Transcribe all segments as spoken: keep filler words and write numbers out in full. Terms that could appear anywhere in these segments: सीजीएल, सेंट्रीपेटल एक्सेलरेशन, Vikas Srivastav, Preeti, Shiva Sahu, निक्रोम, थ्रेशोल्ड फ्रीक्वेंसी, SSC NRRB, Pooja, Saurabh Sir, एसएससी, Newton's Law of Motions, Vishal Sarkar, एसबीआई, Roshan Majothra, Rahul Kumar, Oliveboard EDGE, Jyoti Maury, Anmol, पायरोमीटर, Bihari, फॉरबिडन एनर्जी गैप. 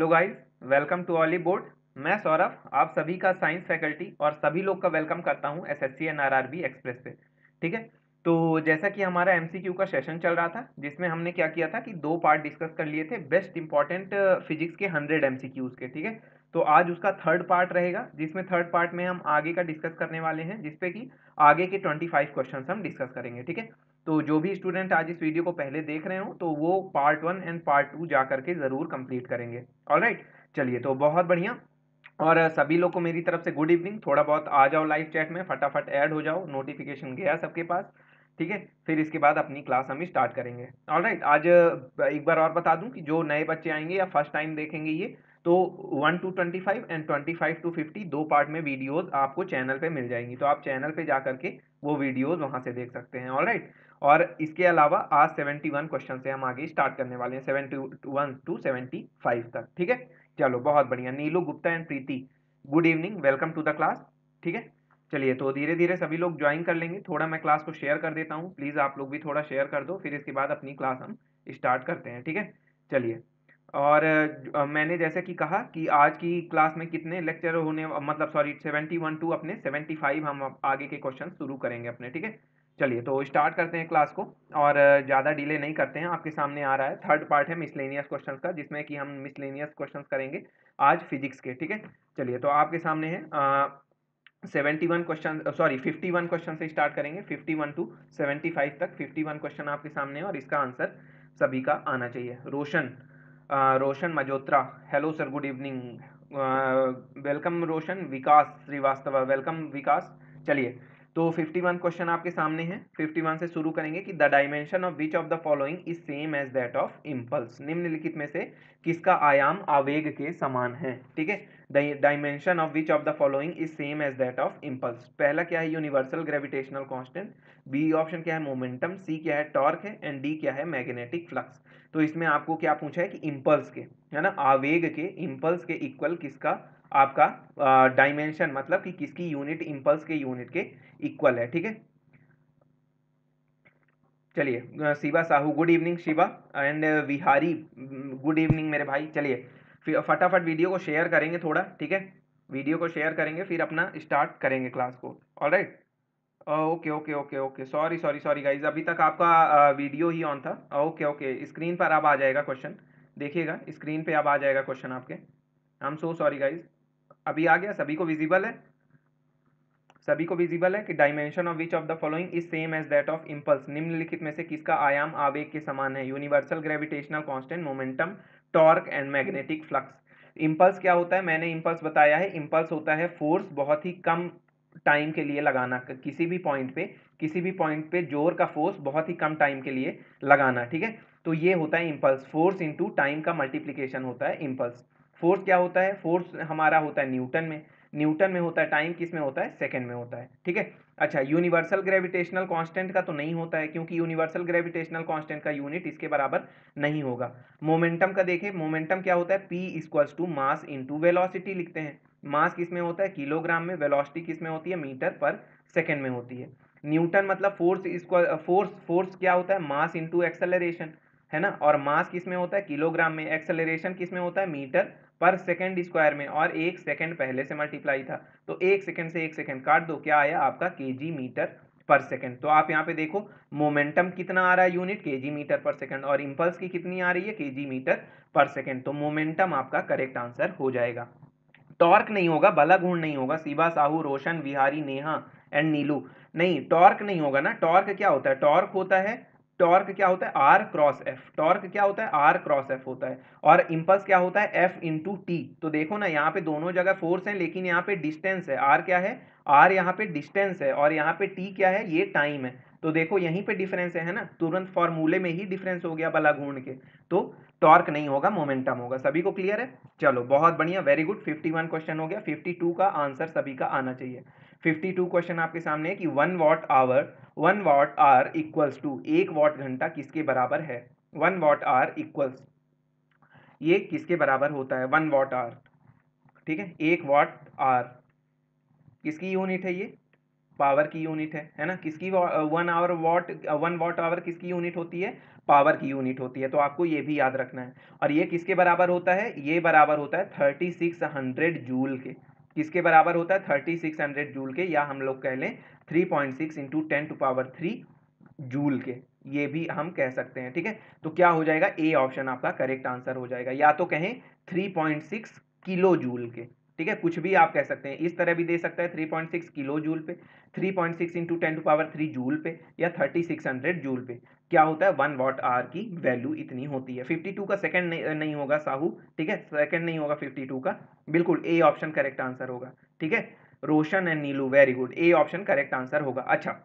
Hello guys, welcome to Ollie board. मैं सौरभ आप सभी का साइंस फैकल्टी और सभी लोग का वेलकम करता हूं एसएससी एनआरआरबी एक्सप्रेस पे। ठीक है, तो जैसा कि हमारा एमसीक्यू का सेशन चल रहा था जिसमें हमने क्या किया था कि दो पार्ट डिस्कस कर लिए थे बेस्ट इंपॉर्टेंट फिजिक्स के हंड्रेड एमसीक्यूज के। ठीक है, तो आज उसका थर्ड पार्ट रहेगा जिसमें थर्ड पार्ट में हम आगे का डिस्कस करने वाले हैं जिसपे कि आगे के ट्वेंटी फाइव क्वेश्चन हम डिस्कस करेंगे। ठीक है, तो जो भी स्टूडेंट आज इस वीडियो को पहले देख रहे हो तो वो part one and part two जा करके ज़रूर कंप्लीट करेंगे। ऑलराइट, चलिए तो बहुत बढ़िया। और सभी लोग को मेरी तरफ से गुड इवनिंग। थोड़ा बहुत आ जाओ लाइव चैट में, फटाफट ऐड हो जाओ, नोटिफिकेशन गया सबके पास। ठीक है, फिर इसके बाद अपनी क्लास हम स्टार्ट करेंगे। ऑलराइट, आज एक बार और बता दूं कि जो नए बच्चे आएंगे या फर्स्ट टाइम देखेंगे ये, तो one to twenty five and twenty five to fifty दो पार्ट में वीडियोस आपको चैनल पे मिल जाएंगी, तो आप चैनल पे जा करके वो वीडियोस वहाँ से देख सकते हैं। ऑलराइट, और इसके अलावा आज सेवेंटी वन क्वेश्चन से हम आगे स्टार्ट करने वाले हैं, seventy one to seventy five तक। ठीक है, चलो बहुत बढ़िया। Neelu Gupta and Preeti, good evening, welcome to the class. ठीक है, चलिए तो धीरे धीरे सभी लोग ज्वाइन कर लेंगे। थोड़ा मैं क्लास को शेयर कर देता हूँ, प्लीज़ आप लोग भी थोड़ा शेयर कर दो, फिर इसके बाद अपनी क्लास हम स्टार्ट करते हैं। ठीक है, चलिए। और मैंने जैसे कि कहा कि आज की क्लास में कितने लेक्चर होने, मतलब सॉरी सेवेंटी वन टू अपने सेवेंटी फाइव हम आगे के क्वेश्चन शुरू करेंगे अपने। ठीक है, चलिए तो स्टार्ट करते हैं क्लास को और ज़्यादा डिले नहीं करते हैं। आपके सामने आ रहा है थर्ड पार्ट है मिसलेनियस क्वेश्चन का, जिसमें कि हम मिसलेनियस क्वेश्चन करेंगे आज फिजिक्स के। ठीक है, चलिए तो आपके सामने है seventy one question, sorry fifty one question से स्टार्ट करेंगे, fifty one to seventy five तक फिफ्टी वन क्वेश्चन आपके सामने है और इसका आंसर सभी का आना चाहिए। रोशन आ, Roshan Majotra, hello sir, good evening, welcome Roshan. Vikas Srivastava, welcome Vikas. चलिए तो फिफ्टी वन क्वेश्चन आपके सामने है, फिफ्टी वन से शुरू करेंगे कि the dimension of which of the following is same as that of impulse. निम्नलिखित में से किसका आयाम आवेग के समान है। ठीक है, the dimension of which of the following is same as that of impulse. पहला क्या है universal gravitational constant, B option क्या है मोमेंटम, सी क्या है टॉर्क है एंड डी क्या है मैग्नेटिक फ्लक्स। तो इसमें आपको क्या पूछा है कि इम्पल्स के, है ना, आवेग के, इम्पल्स के इक्वल किसका आपका डायमेंशन, मतलब कि किसकी यूनिट इंपल्स के यूनिट के इक्वल है। ठीक है, चलिए। Shiva Sahu, good evening Shiva, and Bihari, good evening मेरे भाई। चलिए फटाफट वीडियो को शेयर करेंगे थोड़ा। ठीक है, वीडियो को शेयर करेंगे फिर अपना स्टार्ट करेंगे क्लास को। Alright, okay okay okay okay, sorry sorry sorry guys, अभी तक आपका वीडियो ही ऑन था। ओके ओके, स्क्रीन पर अब आ जाएगा क्वेश्चन, देखिएगा स्क्रीन पर अब आ जाएगा क्वेश्चन आपके। I am so sorry guys, अभी आ गया, सभी को विजिबल है, सभी को विजिबल है कि dimension of which of the following is same as that of impulse. निम्नलिखित में से किसका आयाम आवेग के समान है, universal gravitational constant, momentum, torque and magnetic flux. Impulse क्या होता है, मैंने इम्पल्स बताया है, इम्पल्स होता है फोर्स बहुत ही कम टाइम के लिए लगाना, किसी भी पॉइंट पे, किसी भी पॉइंट पे जोर का फोर्स बहुत ही कम टाइम के लिए लगाना। ठीक है, तो ये होता है इम्पल्स, फोर्स इंटू टाइम का मल्टीप्लीकेशन होता है इम्पल्स। फोर्स क्या होता है, फोर्स हमारा होता है न्यूटन में, न्यूटन में होता है, टाइम किस में होता है, सेकंड में होता है। ठीक है, अच्छा यूनिवर्सल ग्रेविटेशनल कांस्टेंट का तो नहीं होता है क्योंकि यूनिवर्सल ग्रेविटेशनल कांस्टेंट का यूनिट इसके बराबर नहीं होगा। मोमेंटम का देखें, मोमेंटम क्या होता है, P equals to mass into velocity लिखते हैं। मास किस में होता है, किलोग्राम में, वेलोसिटी किस में होती है, मीटर पर सेकेंड में होती है। न्यूटन मतलब फोर्स इक्वल, फोर्स फोर्स क्या होता है, मास इंटू एक्सेलरेशन, है ना, और मास किस में होता है किलोग्राम में, एक्सेलरेशन किस में होता है मीटर पर सेकंड स्क्वायर में, और एक सेकंड पहले से मल्टीप्लाई था तो एक सेकंड से एक सेकंड काट दो, क्या आया आपका केजी मीटर पर सेकंड। तो आप यहाँ पे देखो मोमेंटम कितना आ रहा है यूनिट, केजी मीटर पर सेकंड, और इम्पल्स की कितनी आ रही है, केजी मीटर पर सेकंड। तो मोमेंटम आपका करेक्ट आंसर हो जाएगा। टॉर्क नहीं होगा, भला घूण नहीं होगा, शिवा साहू, रोशन, विहारी, नेहा एंड नीलू, नहीं टॉर्क नहीं होगा ना। टॉर्क क्या होता है, टॉर्क होता है, टॉर्क क्या होता है R क्रॉस F, टॉर्क क्या होता है R क्रॉस F होता है, और इंपल्स क्या होता है F इंटू टी। तो देखो ना यहाँ पे दोनों जगह फोर्स है लेकिन यहाँ पे डिस्टेंस है, R क्या है, R यहाँ पे डिस्टेंस है और यहाँ पे T क्या है, ये टाइम है। तो देखो यहीं पे डिफरेंस है, है ना, तुरंत फॉर्मूले में ही डिफरेंस हो गया भला घूंढ के। तो टॉर्क नहीं होगा, मोमेंटम होगा। सभी को क्लियर है, चलो बहुत बढ़िया, very good. Fifty one question हो गया, फिफ्टी टू का आंसर सभी का आना चाहिए। फिफ्टी टू क्वेश्चन आपके सामने है कि one watt hour one watt hour equals to, एक वॉट घंटा किसके बराबर है, वन वॉट आर इक्वल्स, ये किसके बराबर होता है, वन वॉट आर। ठीक है, एक वॉट आर किसकी यूनिट है, ये पावर की यूनिट है, है ना। किसकी one hour watt one watt hour किसकी यूनिट होती है, पावर की यूनिट होती है। तो आपको ये भी याद रखना है। और ये किसके बराबर होता है, ये बराबर होता है थर्टी सिक्स हंड्रेड जूल के। किसके बराबर होता है, थर्टी सिक्स हंड्रेड जूल के, या हम लोग कह लें three point six into ten to power three joule के, ये भी हम कह सकते हैं। ठीक है, तो क्या हो जाएगा, ए ऑप्शन आपका करेक्ट आंसर हो जाएगा। या तो कहें three point six kilo joule के, ठीक है, कुछ भी आप कह सकते हैं। इस तरह भी दे सकता है three point six kilo joule पे, three point six into ten to power three joule पे, या थर्टी सिक्स हंड्रेड जूल पे। क्या होता है, वन वॉट आवर की वैल्यू इतनी होती है। बावन का सेकंड नहीं, नहीं होगा साहू, ठीक है, सेकंड नहीं होगा बावन का। बिल्कुल ए ऑप्शन करेक्ट आंसर होगा। ठीक है, Roshan and Neelu, very good, A option correct answer होगा। अच्छा,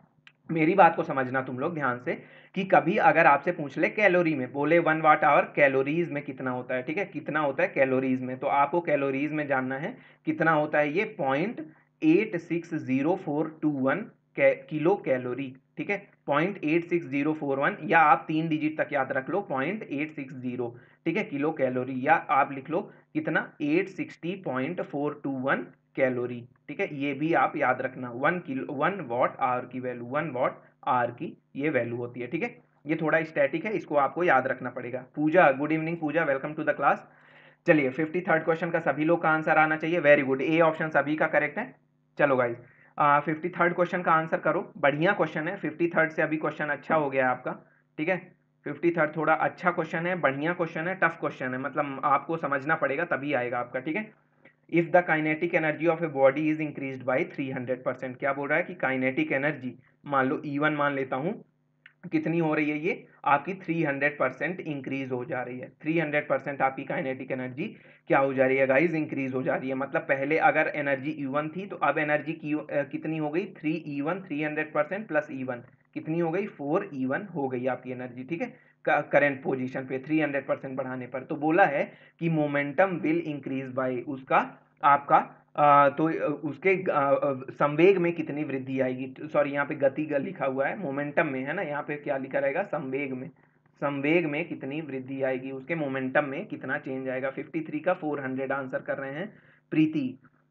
मेरी बात को समझना तुम लोग ध्यान से, कि कभी अगर आपसे पूछ ले कैलोरी में, बोले वन वाट आवर कैलोरीज में कितना होता है, ठीक है, कितना होता है कैलोरीज में, तो आपको कैलोरीज में जानना है कितना होता है। ये point eight six zero four two one kilo calorie, ठीक है, point eight six zero four one, या आप तीन डिजिट तक याद रख लो, पॉइंट एट सिक्स जीरो, ठीक है, किलो कैलोरी, या आप लिख लो कितना, eight sixty point four two one calorie. ठीक है, ये भी आप याद रखना, one kilo one watt hour की वैल्यू, वन वॉट आवर की ये वैल्यू होती है। ठीक है, ये थोड़ा स्टैटिक है, इसको आपको याद रखना पड़ेगा। Pooja, good evening Pooja, welcome to the class. चलिए, फिफ्टी थर्ड क्वेश्चन का सभी लोग का आंसर आना चाहिए, वेरी गुड, ए ऑप्शन सभी का करेक्ट है। चलो गाइज, फिफ्टी थर्ड क्वेश्चन का आंसर करो, बढ़िया क्वेश्चन है। फिफ्टी थर्ड से अभी क्वेश्चन अच्छा हो गया आपका। ठीक है, फिफ्टी थर्ड थोड़ा अच्छा क्वेश्चन है, बढ़िया क्वेश्चन है, टफ क्वेश्चन है, मतलब आपको समझना पड़ेगा तभी आएगा आपका। ठीक है, if the kinetic energy of a body is increase by three hundred percent, क्या बोल रहा है कि काइनेटिक एनर्जी, मान लो ई वन मान लेता हूँ, कितनी हो रही है, ये आपकी थ्री हंड्रेड परसेंट इंक्रीज हो जा रही है। थ्री हंड्रेड परसेंट आपकी काइनेटिक एनर्जी क्या हो जा रही है गाइज, इंक्रीज हो जा रही है। मतलब पहले अगर एनर्जी ई वन थी, तो अब एनर्जी की कितनी हो गई, three E one, three hundred percent plus E one कितनी हो गई, फोर ई वन हो गई आपकी एनर्जी। ठीक है, करंट पोजीशन पे थ्री हंड्रेड परसेंट बढ़ाने पर। तो बोला है कि मोमेंटम विल इंक्रीज बाय उसका आपका आ, तो उसके संवेग में कितनी वृद्धि आएगी, सॉरी यहाँ पे गति लिखा हुआ है, मोमेंटम में है ना, यहाँ पे क्या लिखा रहेगा, संवेग में, संवेग में कितनी वृद्धि आएगी, उसके मोमेंटम में कितना चेंज आएगा। तिरेपन का चार सौ आंसर कर रहे हैं प्रीति,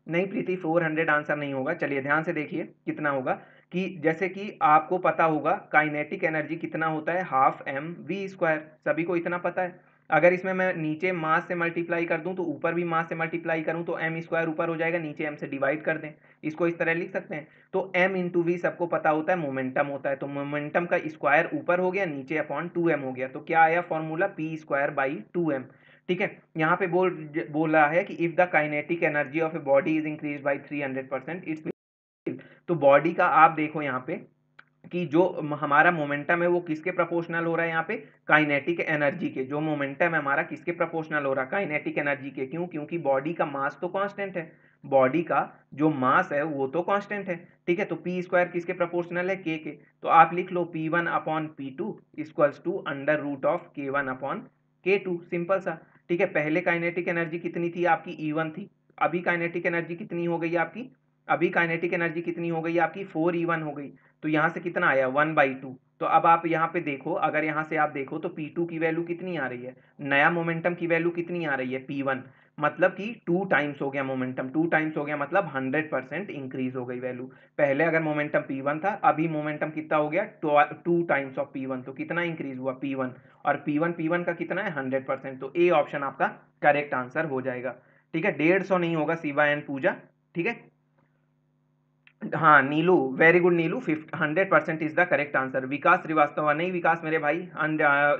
नहीं प्रीति चार सौ आंसर नहीं होगा। चलिए ध्यान से देखिए कितना होगा, कि जैसे कि आपको पता होगा काइनेटिक एनर्जी कितना होता है, हाफ एम वी स्क्वायर, सभी को इतना पता है। अगर इसमें मैं नीचे मास से मल्टीप्लाई कर दूं, तो ऊपर भी मास से मल्टीप्लाई करूं, तो एम स्क्वायर ऊपर हो जाएगा, नीचे एम से डिवाइड कर दें, इसको इस तरह लिख सकते हैं। तो एम इंटू वी सबको पता होता है, मोमेंटम होता है, तो मोमेंटम का स्क्वायर ऊपर हो गया, नीचे अपॉन टू एम हो गया। तो क्या आया formula, P square by two M. ठीक है, यहाँ पे बोल बोला है कि if the kinetic energy of a body is increase by three hundred percent, it's, तो बॉडी का आप देखो यहाँ पे कि जो हमारा मोमेंटम है वो किसके प्रोपोर्शनल हो रहा है, यहाँ पे काइनेटिक एनर्जी के, जो मोमेंटम है हमारा किसके प्रोपोर्शनल हो रहा है, काइनेटिक एनर्जी के। क्यों, क्योंकि बॉडी का मास तो कांस्टेंट है, बॉडी का जो मास है वो तो कांस्टेंट है। ठीक है, तो पी स्क्वायर किसके प्रोपोर्शनल है, के के। तो आप लिख लो P one upon P two equals to under root of K one upon K two, simple सा। ठीक है, पहले काइनेटिक एनर्जी कितनी थी आपकी, ई वन थी, अभी काइनेटिक एनर्जी कितनी हो गई आपकी, अभी काइनेटिक एनर्जी कितनी हो गई आपकी, फोर ई वन हो गई। तो यहाँ से कितना आया, वन बाई टू। तो अब आप यहाँ पे देखो, अगर यहाँ से आप देखो तो पी टू की वैल्यू कितनी आ रही है, नया मोमेंटम की वैल्यू कितनी आ रही है, पी वन, मतलब कि टू टाइम्स हो गया मोमेंटम, टू टाइम्स हो गया, मतलब हंड्रेड परसेंट इंक्रीज हो गई वैल्यू। पहले अगर मोमेंटम पी वन था, अभी मोमेंटम कितना हो गया, two times of P one, तो कितना इंक्रीज हुआ, पी वन, और पी वन पी वन का कितना है, हंड्रेड परसेंट। तो ए ऑप्शन आपका करेक्ट आंसर हो जाएगा। ठीक है, डेढ़ सौ नहीं होगा शिवा एंड पूजा। ठीक है, हाँ Neelu, very good Neelu, fifty hundred percent is the correct answer. Vikas Srivastava, नहीं विकास मेरे भाई,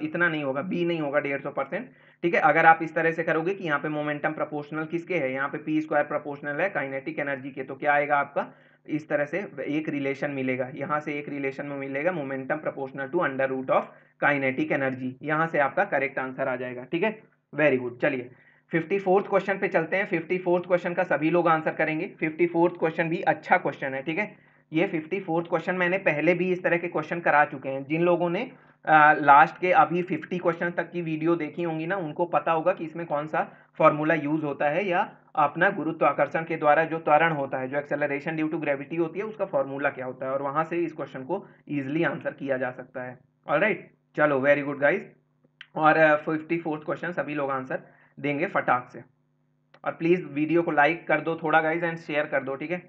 इतना नहीं होगा, बी नहीं होगा, डेढ़ सौ परसेंट। ठीक है, अगर आप इस तरह से करोगे कि यहाँ पे मोमेंटम प्रोपोर्शनल किसके है, यहाँ पे पी स्क्वायर प्रोपोर्शनल है काइनेटिक एनर्जी के, तो क्या आएगा आपका, इस तरह से एक रिलेशन मिलेगा, यहाँ से एक रिलेशन में मिलेगा, momentum proportional to under root of kinetic energy, यहाँ से आपका करेक्ट आंसर आ जाएगा। ठीक है, वेरी गुड। चलिए फिफ्टी फोर्थ क्वेश्चन पे चलते हैं। फिफ्टी फोर्थ क्वेश्चन का सभी लोग आंसर करेंगे। फिफ्टी फोर्थ क्वेश्चन भी अच्छा क्वेश्चन है। ठीक है, ये फिफ्टी फोर्थ क्वेश्चन मैंने पहले भी इस तरह के क्वेश्चन करा चुके हैं। जिन लोगों ने आ, लास्ट के अभी फिफ्टी क्वेश्चन तक की वीडियो देखी होंगी ना, उनको पता होगा कि इसमें कौन सा फॉर्मूला यूज होता है, या अपना गुरुत्वाकर्षण के द्वारा जो त्वरण होता है, जो एक्सेलरेशन ड्यू टू ग्रेविटी होती है, उसका फॉर्मूला क्या होता है, और वहाँ से इस क्वेश्चन को ईजिली आंसर किया जा सकता है। ऑलराइट, चलो वेरी गुड गाइज। और फिफ्टी फोर्थ क्वेश्चन सभी लोग आंसर देंगे फटाक से, और प्लीज वीडियो को लाइक कर दो थोड़ा गाइज, एंड शेयर कर दो। ठीक है,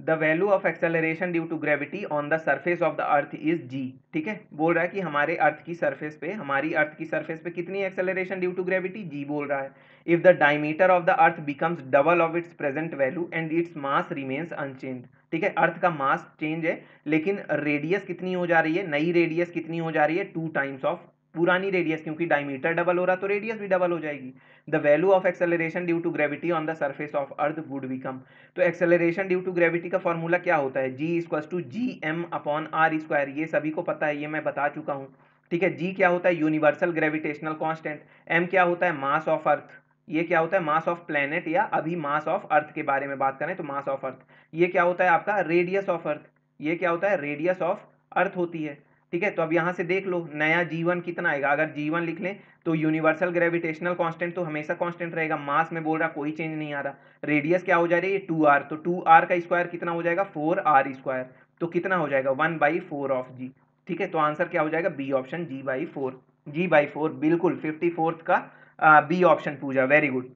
the value of acceleration due to gravity on the surface of the earth is G. ठीक है, बोल रहा है कि हमारे अर्थ की सरफेस पे हमारी अर्थ की सरफेस पे कितनी acceleration due to gravity, G बोल रहा है। If the diameter of the earth becomes double of its present value and its mass remains unchange. ठीक है, अर्थ का मास चेंज है लेकिन रेडियस कितनी हो जा रही है, नई रेडियस कितनी हो जा रही है, टू टाइम्स ऑफ पुरानी रेडियस, क्योंकि डायमीटर डबल हो रहा तो रेडियस भी डबल हो जाएगी। The value of acceleration due to gravity on the surface of earth would become. तो एक्सेलरेशन ड्यू टू ग्रेविटी का फॉर्मूला क्या होता है, G equals to G M upon R square. ये सभी को पता है, ये मैं बता चुका हूँ। ठीक है, जी क्या होता है, यूनिवर्सल ग्रेविटेशनल कॉन्स्टेंट। एम क्या होता है, मास ऑफ अर्थ। ये क्या होता है, मास ऑफ प्लैनेट, या अभी मास ऑफ अर्थ के बारे में बात करें तो मास ऑफ अर्थ। ये क्या होता है आपका, रेडियस ऑफ अर्थ। ये क्या होता है, रेडियस ऑफ अर्थ होती है। ठीक है, तो अब यहाँ से देख लो नया जीवन कितना आएगा। अगर जीवन लिख लें तो यूनिवर्सल ग्रेविटेशनल कांस्टेंट तो हमेशा कांस्टेंट रहेगा, मास में बोल रहा कोई चेंज नहीं आ रहा। रेडियस क्या हो जा रही है, टू आर, तो टू आर का स्क्वायर कितना हो जाएगा, फोर आर स्क्वायर, तो कितना हो जाएगा, one by four of G. ठीक है, तो आंसर क्या हो जाएगा, B option, G by four, G by four बिल्कुल, फिफ्टी फोर्थ का आ, B option Pooja, very good.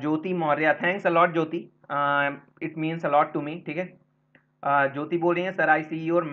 Jyoti Maurya, thanks a lot Jyoti, it means a lot to me. ठीक है, ज्योति बोल रही है sir I see your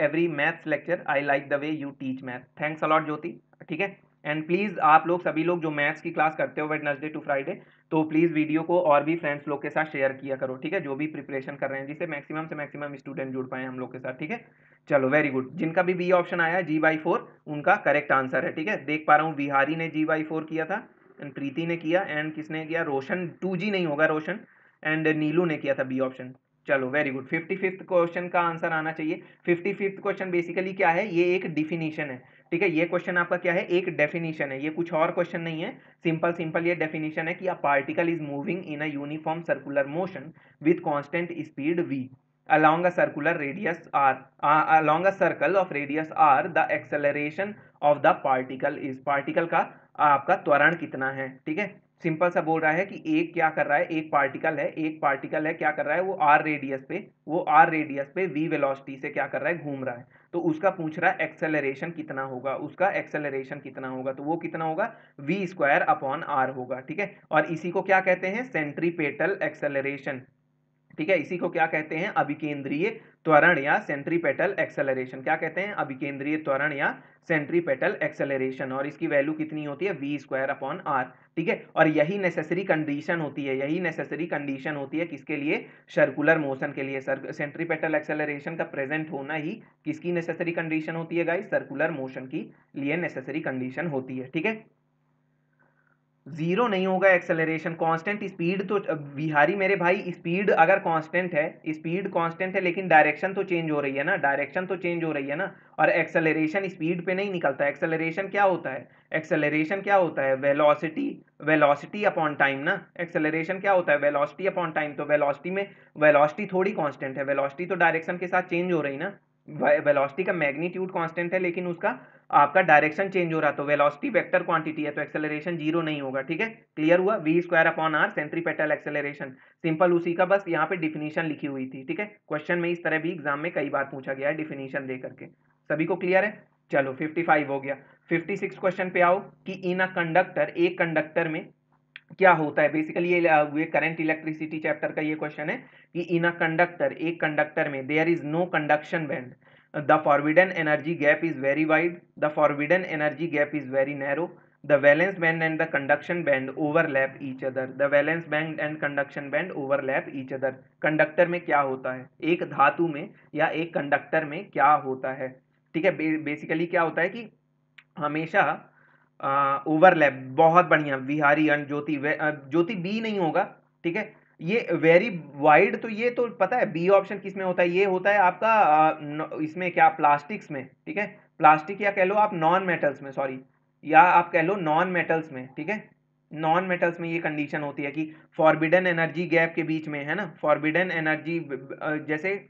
every maths lecture, I like the way you teach math. Thanks a lot Jyoti. ठीक है, एंड प्लीज़ आप लोग सभी लोग जो मैथ्स की क्लास करते हो वेडनेसडे टू फ्राइडे, तो प्लीज़ वीडियो को और भी फ्रेंड्स लोग के साथ शेयर किया करो। ठीक है, जो भी प्रिपरेशन कर रहे हैं, जिससे मैक्सिमम से मैक्सिमम स्टूडेंट जुड़ पाए हम लोग के साथ। ठीक है, चलो वेरी गुड। जिनका भी बी ऑप्शन आया है, जी बाई फोर, उनका करेक्ट आंसर है। ठीक है, देख पा रहा हूँ बिहारी ने जी बाई फोर किया था, एंड प्रीति ने किया, एंड किसने किया, रोशन, टू जी नहीं होगा रोशन, एंड नीलू ने किया था बी ऑप्शन। चलो very good. Fifty fifth question का आंसर आना चाहिए। फिफ्टी फिफ्थ क्वेश्चन बेसिकली क्या है, ये एक डिफिनीशन है। ठीक है, ये क्वेश्चन आपका क्या है, एक डेफिनीशन है, ये कुछ और क्वेश्चन नहीं है। सिंपल सिंपल ये डेफिनीशन है कि a particle is moving in a uniform circular motion with constant speed V along a circular radius r, uh, along a circle of radius r, the acceleration of the particle is, particle का आपका त्वरण कितना है। ठीक है, simple सा बोल रहा है कि एक क्या कर रहा है, एक पार्टिकल है, एक पार्टिकल है क्या कर रहा है, वो r रेडियस पे, वो r रेडियस पे v वेलोसिटी से क्या कर रहा है, घूम रहा है। तो उसका पूछ रहा है एक्सेलरेशन कितना होगा, उसका एक्सेलरेशन कितना होगा, तो वो कितना होगा, v स्क्वायर अपॉन r होगा। ठीक है, और इसी को क्या कहते हैं, सेंट्रीपेटल एक्सेलरेशन। ठीक है, इसी को क्या कहते हैं, अभिकेंद्रीय त्वरण या सेंट्रीपेटल एक्सेलरेशन। क्या कहते हैं, अभिकेंद्रीय त्वरण या सेंट्रीपेटल एक्सेलरेशन। और इसकी वैल्यू कितनी होती है, वी स्क्वायर अपॉन आर। ठीक है, और यही नेसेसरी कंडीशन होती है, यही नेसेसरी कंडीशन होती है किसके लिए, सर्कुलर मोशन के लिए। सेंट्रीपेटल एक्सेलरेशन का प्रेजेंट होना ही किसकी नेसेसरी कंडीशन होती है गाइस, सर्कुलर मोशन की लिए नेसेसरी कंडीशन होती है। ठीक है, जीरो नहीं होगा एक्सेलरेशन, कांस्टेंट स्पीड, तो बिहारी मेरे भाई स्पीड अगर कांस्टेंट है, स्पीड कांस्टेंट है लेकिन डायरेक्शन तो चेंज हो रही है ना, डायरेक्शन तो चेंज हो रही है ना, और एक्सेलरेशन स्पीड पे नहीं निकलता। एक्सेलरेशन क्या होता है, एक्सेलरेशन क्या होता है, वेलोसिटी, वेलोसिटी अपॉन टाइम ना, एक्सेलरेशन क्या होता है, वेलोसिटी अपॉन टाइम। तो वेलोसिटी में, वेलोसिटी थोड़ी कांस्टेंट है, वेलोसिटी तो डायरेक्शन के साथ चेंज हो रही ना, वेलोसिटी का मैग्नीट्यूड कांस्टेंट है लेकिन उसका आपका डायरेक्शन चेंज हो रहा, तो वेलोसिटी वेक्टर क्वांटिटी है, तो एक्सेलरेशन जीरो नहीं होगा। ठीक है, क्लियर हुआ, V square upon R सेंट्रीपेटल एक्सेलरेशन, simple उसी का बस यहाँ पे डिफिनीशन लिखी हुई थी। ठीक है, क्वेश्चन में इस तरह भी एग्जाम में कई बार पूछा गया है डिफिनीशन दे करके। सभी को क्लियर है, चलो फिफ्टी फाइव हो गया। फिफ्टी सिक्स क्वेश्चन पे आओ कि इन अ कंडक्टर, एक कंडक्टर में क्या होता है। बेसिकली ये करंट इलेक्ट्रिसिटी चैप्टर का ये क्वेश्चन है कि इन अ कंडक्टर, एक कंडक्टर में, there is no conduction band, the फॉरबिडन एनर्जी गैप is very wide, the फॉरबिडन एनर्जी गैप is very narrow, the valence band and the conduction band overlap each other, the valence band and conduction band overlap each other. Conductor में क्या होता है, एक धातु में या एक conductor में क्या होता है। ठीक है, बे, बेसिकली क्या होता है कि हमेशा ओवरलैप, uh, बहुत बढ़िया बिहारी एंड ज्योति, ज्योति बी नहीं होगा। ठीक है, ये वेरी वाइड, तो ये तो पता है बी ऑप्शन किस में होता है, ये होता है आपका uh, इसमें क्या, प्लास्टिक्स में। ठीक है, प्लास्टिक या कह लो आप नॉन मेटल्स में, सॉरी, या आप कह लो नॉन मेटल्स में। ठीक है, नॉन मेटल्स में ये कंडीशन होती है कि फॉरबिडन एनर्जी गैप के बीच में है ना, फॉरबिडन एनर्जी, जैसे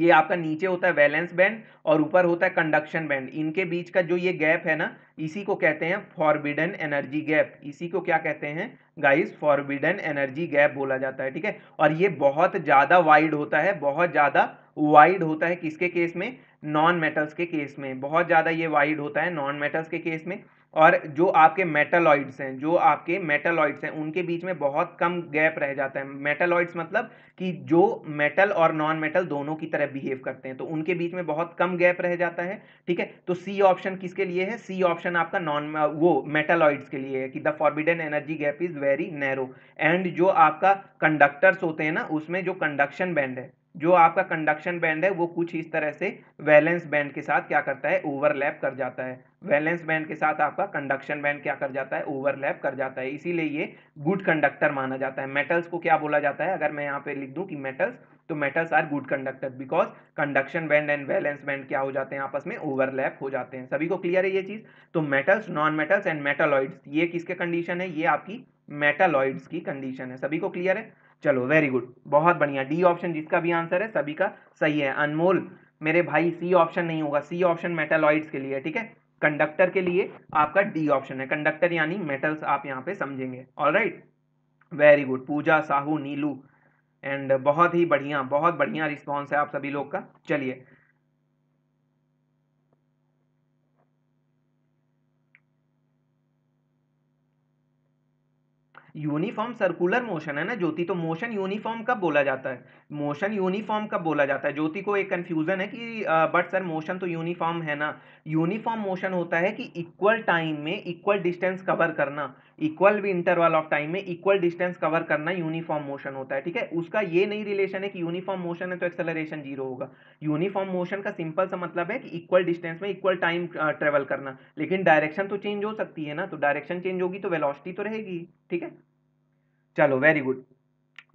ये आपका नीचे होता है वैलेंस बैंड और ऊपर होता है कंडक्शन बैंड, इनके बीच का जो ये गैप है ना, इसी को कहते हैं फॉरबिडन एनर्जी गैप। इसी को क्या कहते हैं गाइस, फॉरबिडन एनर्जी गैप बोला जाता है। ठीक है, और ये बहुत ज़्यादा वाइड होता है, बहुत ज़्यादा वाइड होता है किसके केस में, नॉन मेटल्स के केस में, बहुत ज़्यादा ये वाइड होता है नॉन मेटल्स के केस में। और जो आपके मेटालॉइड्स हैं जो आपके मेटालॉइड्स हैं उनके बीच में बहुत कम गैप रह जाता है। मेटालॉइड्स मतलब कि जो मेटल और नॉन मेटल दोनों की तरह बिहेव करते हैं, तो उनके बीच में बहुत कम गैप रह जाता है। ठीक है, तो सी ऑप्शन किसके लिए है? सी ऑप्शन आपका नॉन वो मेटालॉइड्स के लिए है कि the फॉरबिडन एनर्जी गैप is very narrow. And जो आपका कंडक्टर्स होते हैं ना, उसमें जो कंडक्शन बैंड है, जो आपका कंडक्शन बैंड है वो कुछ इस तरह से वैलेंस बैंड के साथ क्या करता है? ओवरलैप कर जाता है। वैलेंस बैंड के साथ आपका कंडक्शन बैंड क्या कर जाता है? ओवरलैप कर जाता है। इसीलिए ये गुड कंडक्टर माना जाता है। मेटल्स को क्या बोला जाता है? अगर मैं यहाँ पे लिख दूँ कि मेटल्स, तो metals are good conductor because conduction band and valence band क्या हो जाते हैं? आपस में ओवरलैप हो जाते हैं। सभी को क्लियर है ये चीज़? तो metals, non metals and metalloids, ये किसके कंडीशन है? ये आपकी मेटालॉइड्स की कंडीशन है। सभी को क्लियर है? चलो वेरी गुड, बहुत बढ़िया। डी ऑप्शन जिसका भी आंसर है सभी का सही है। अनमोल मेरे भाई, सी ऑप्शन नहीं होगा। सी ऑप्शन मेटालॉइड्स के लिए है। ठीक है, कंडक्टर के लिए आपका डी ऑप्शन है। कंडक्टर यानी मेटल्स आप यहाँ पे समझेंगे। Alright, very good. Pooja, Sahu, Neelu and बहुत ही बढ़िया, बहुत बढ़िया रिस्पॉन्स है आप सभी लोग का। चलिए यूनिफॉर्म सर्कुलर मोशन है ना ज्योति, तो मोशन यूनिफॉर्म कब बोला जाता है? मोशन यूनिफॉर्म कब बोला जाता है? ज्योति को एक कंफ्यूजन है कि बट सर मोशन तो यूनिफॉर्म है ना। यूनिफॉर्म मोशन होता है कि इक्वल टाइम में इक्वल डिस्टेंस कवर करना, इक्वल भी इंटरवल ऑफ टाइम में इक्वल डिस्टेंस कवर करना यूनिफॉर्म मोशन होता है। ठीक है, उसका ये नहीं रिलेशन है कि यूनिफॉर्म मोशन है तो एक्सेलरेशन जीरो होगा। यूनिफॉर्म मोशन का सिंपल सा मतलब है कि इक्वल डिस्टेंस में इक्वल टाइम ट्रेवल करना, लेकिन डायरेक्शन तो चेंज हो सकती है ना, तो डायरेक्शन चेंज होगी तो वेलोसिटी तो रहेगी। ठीक है, चलो वेरी गुड।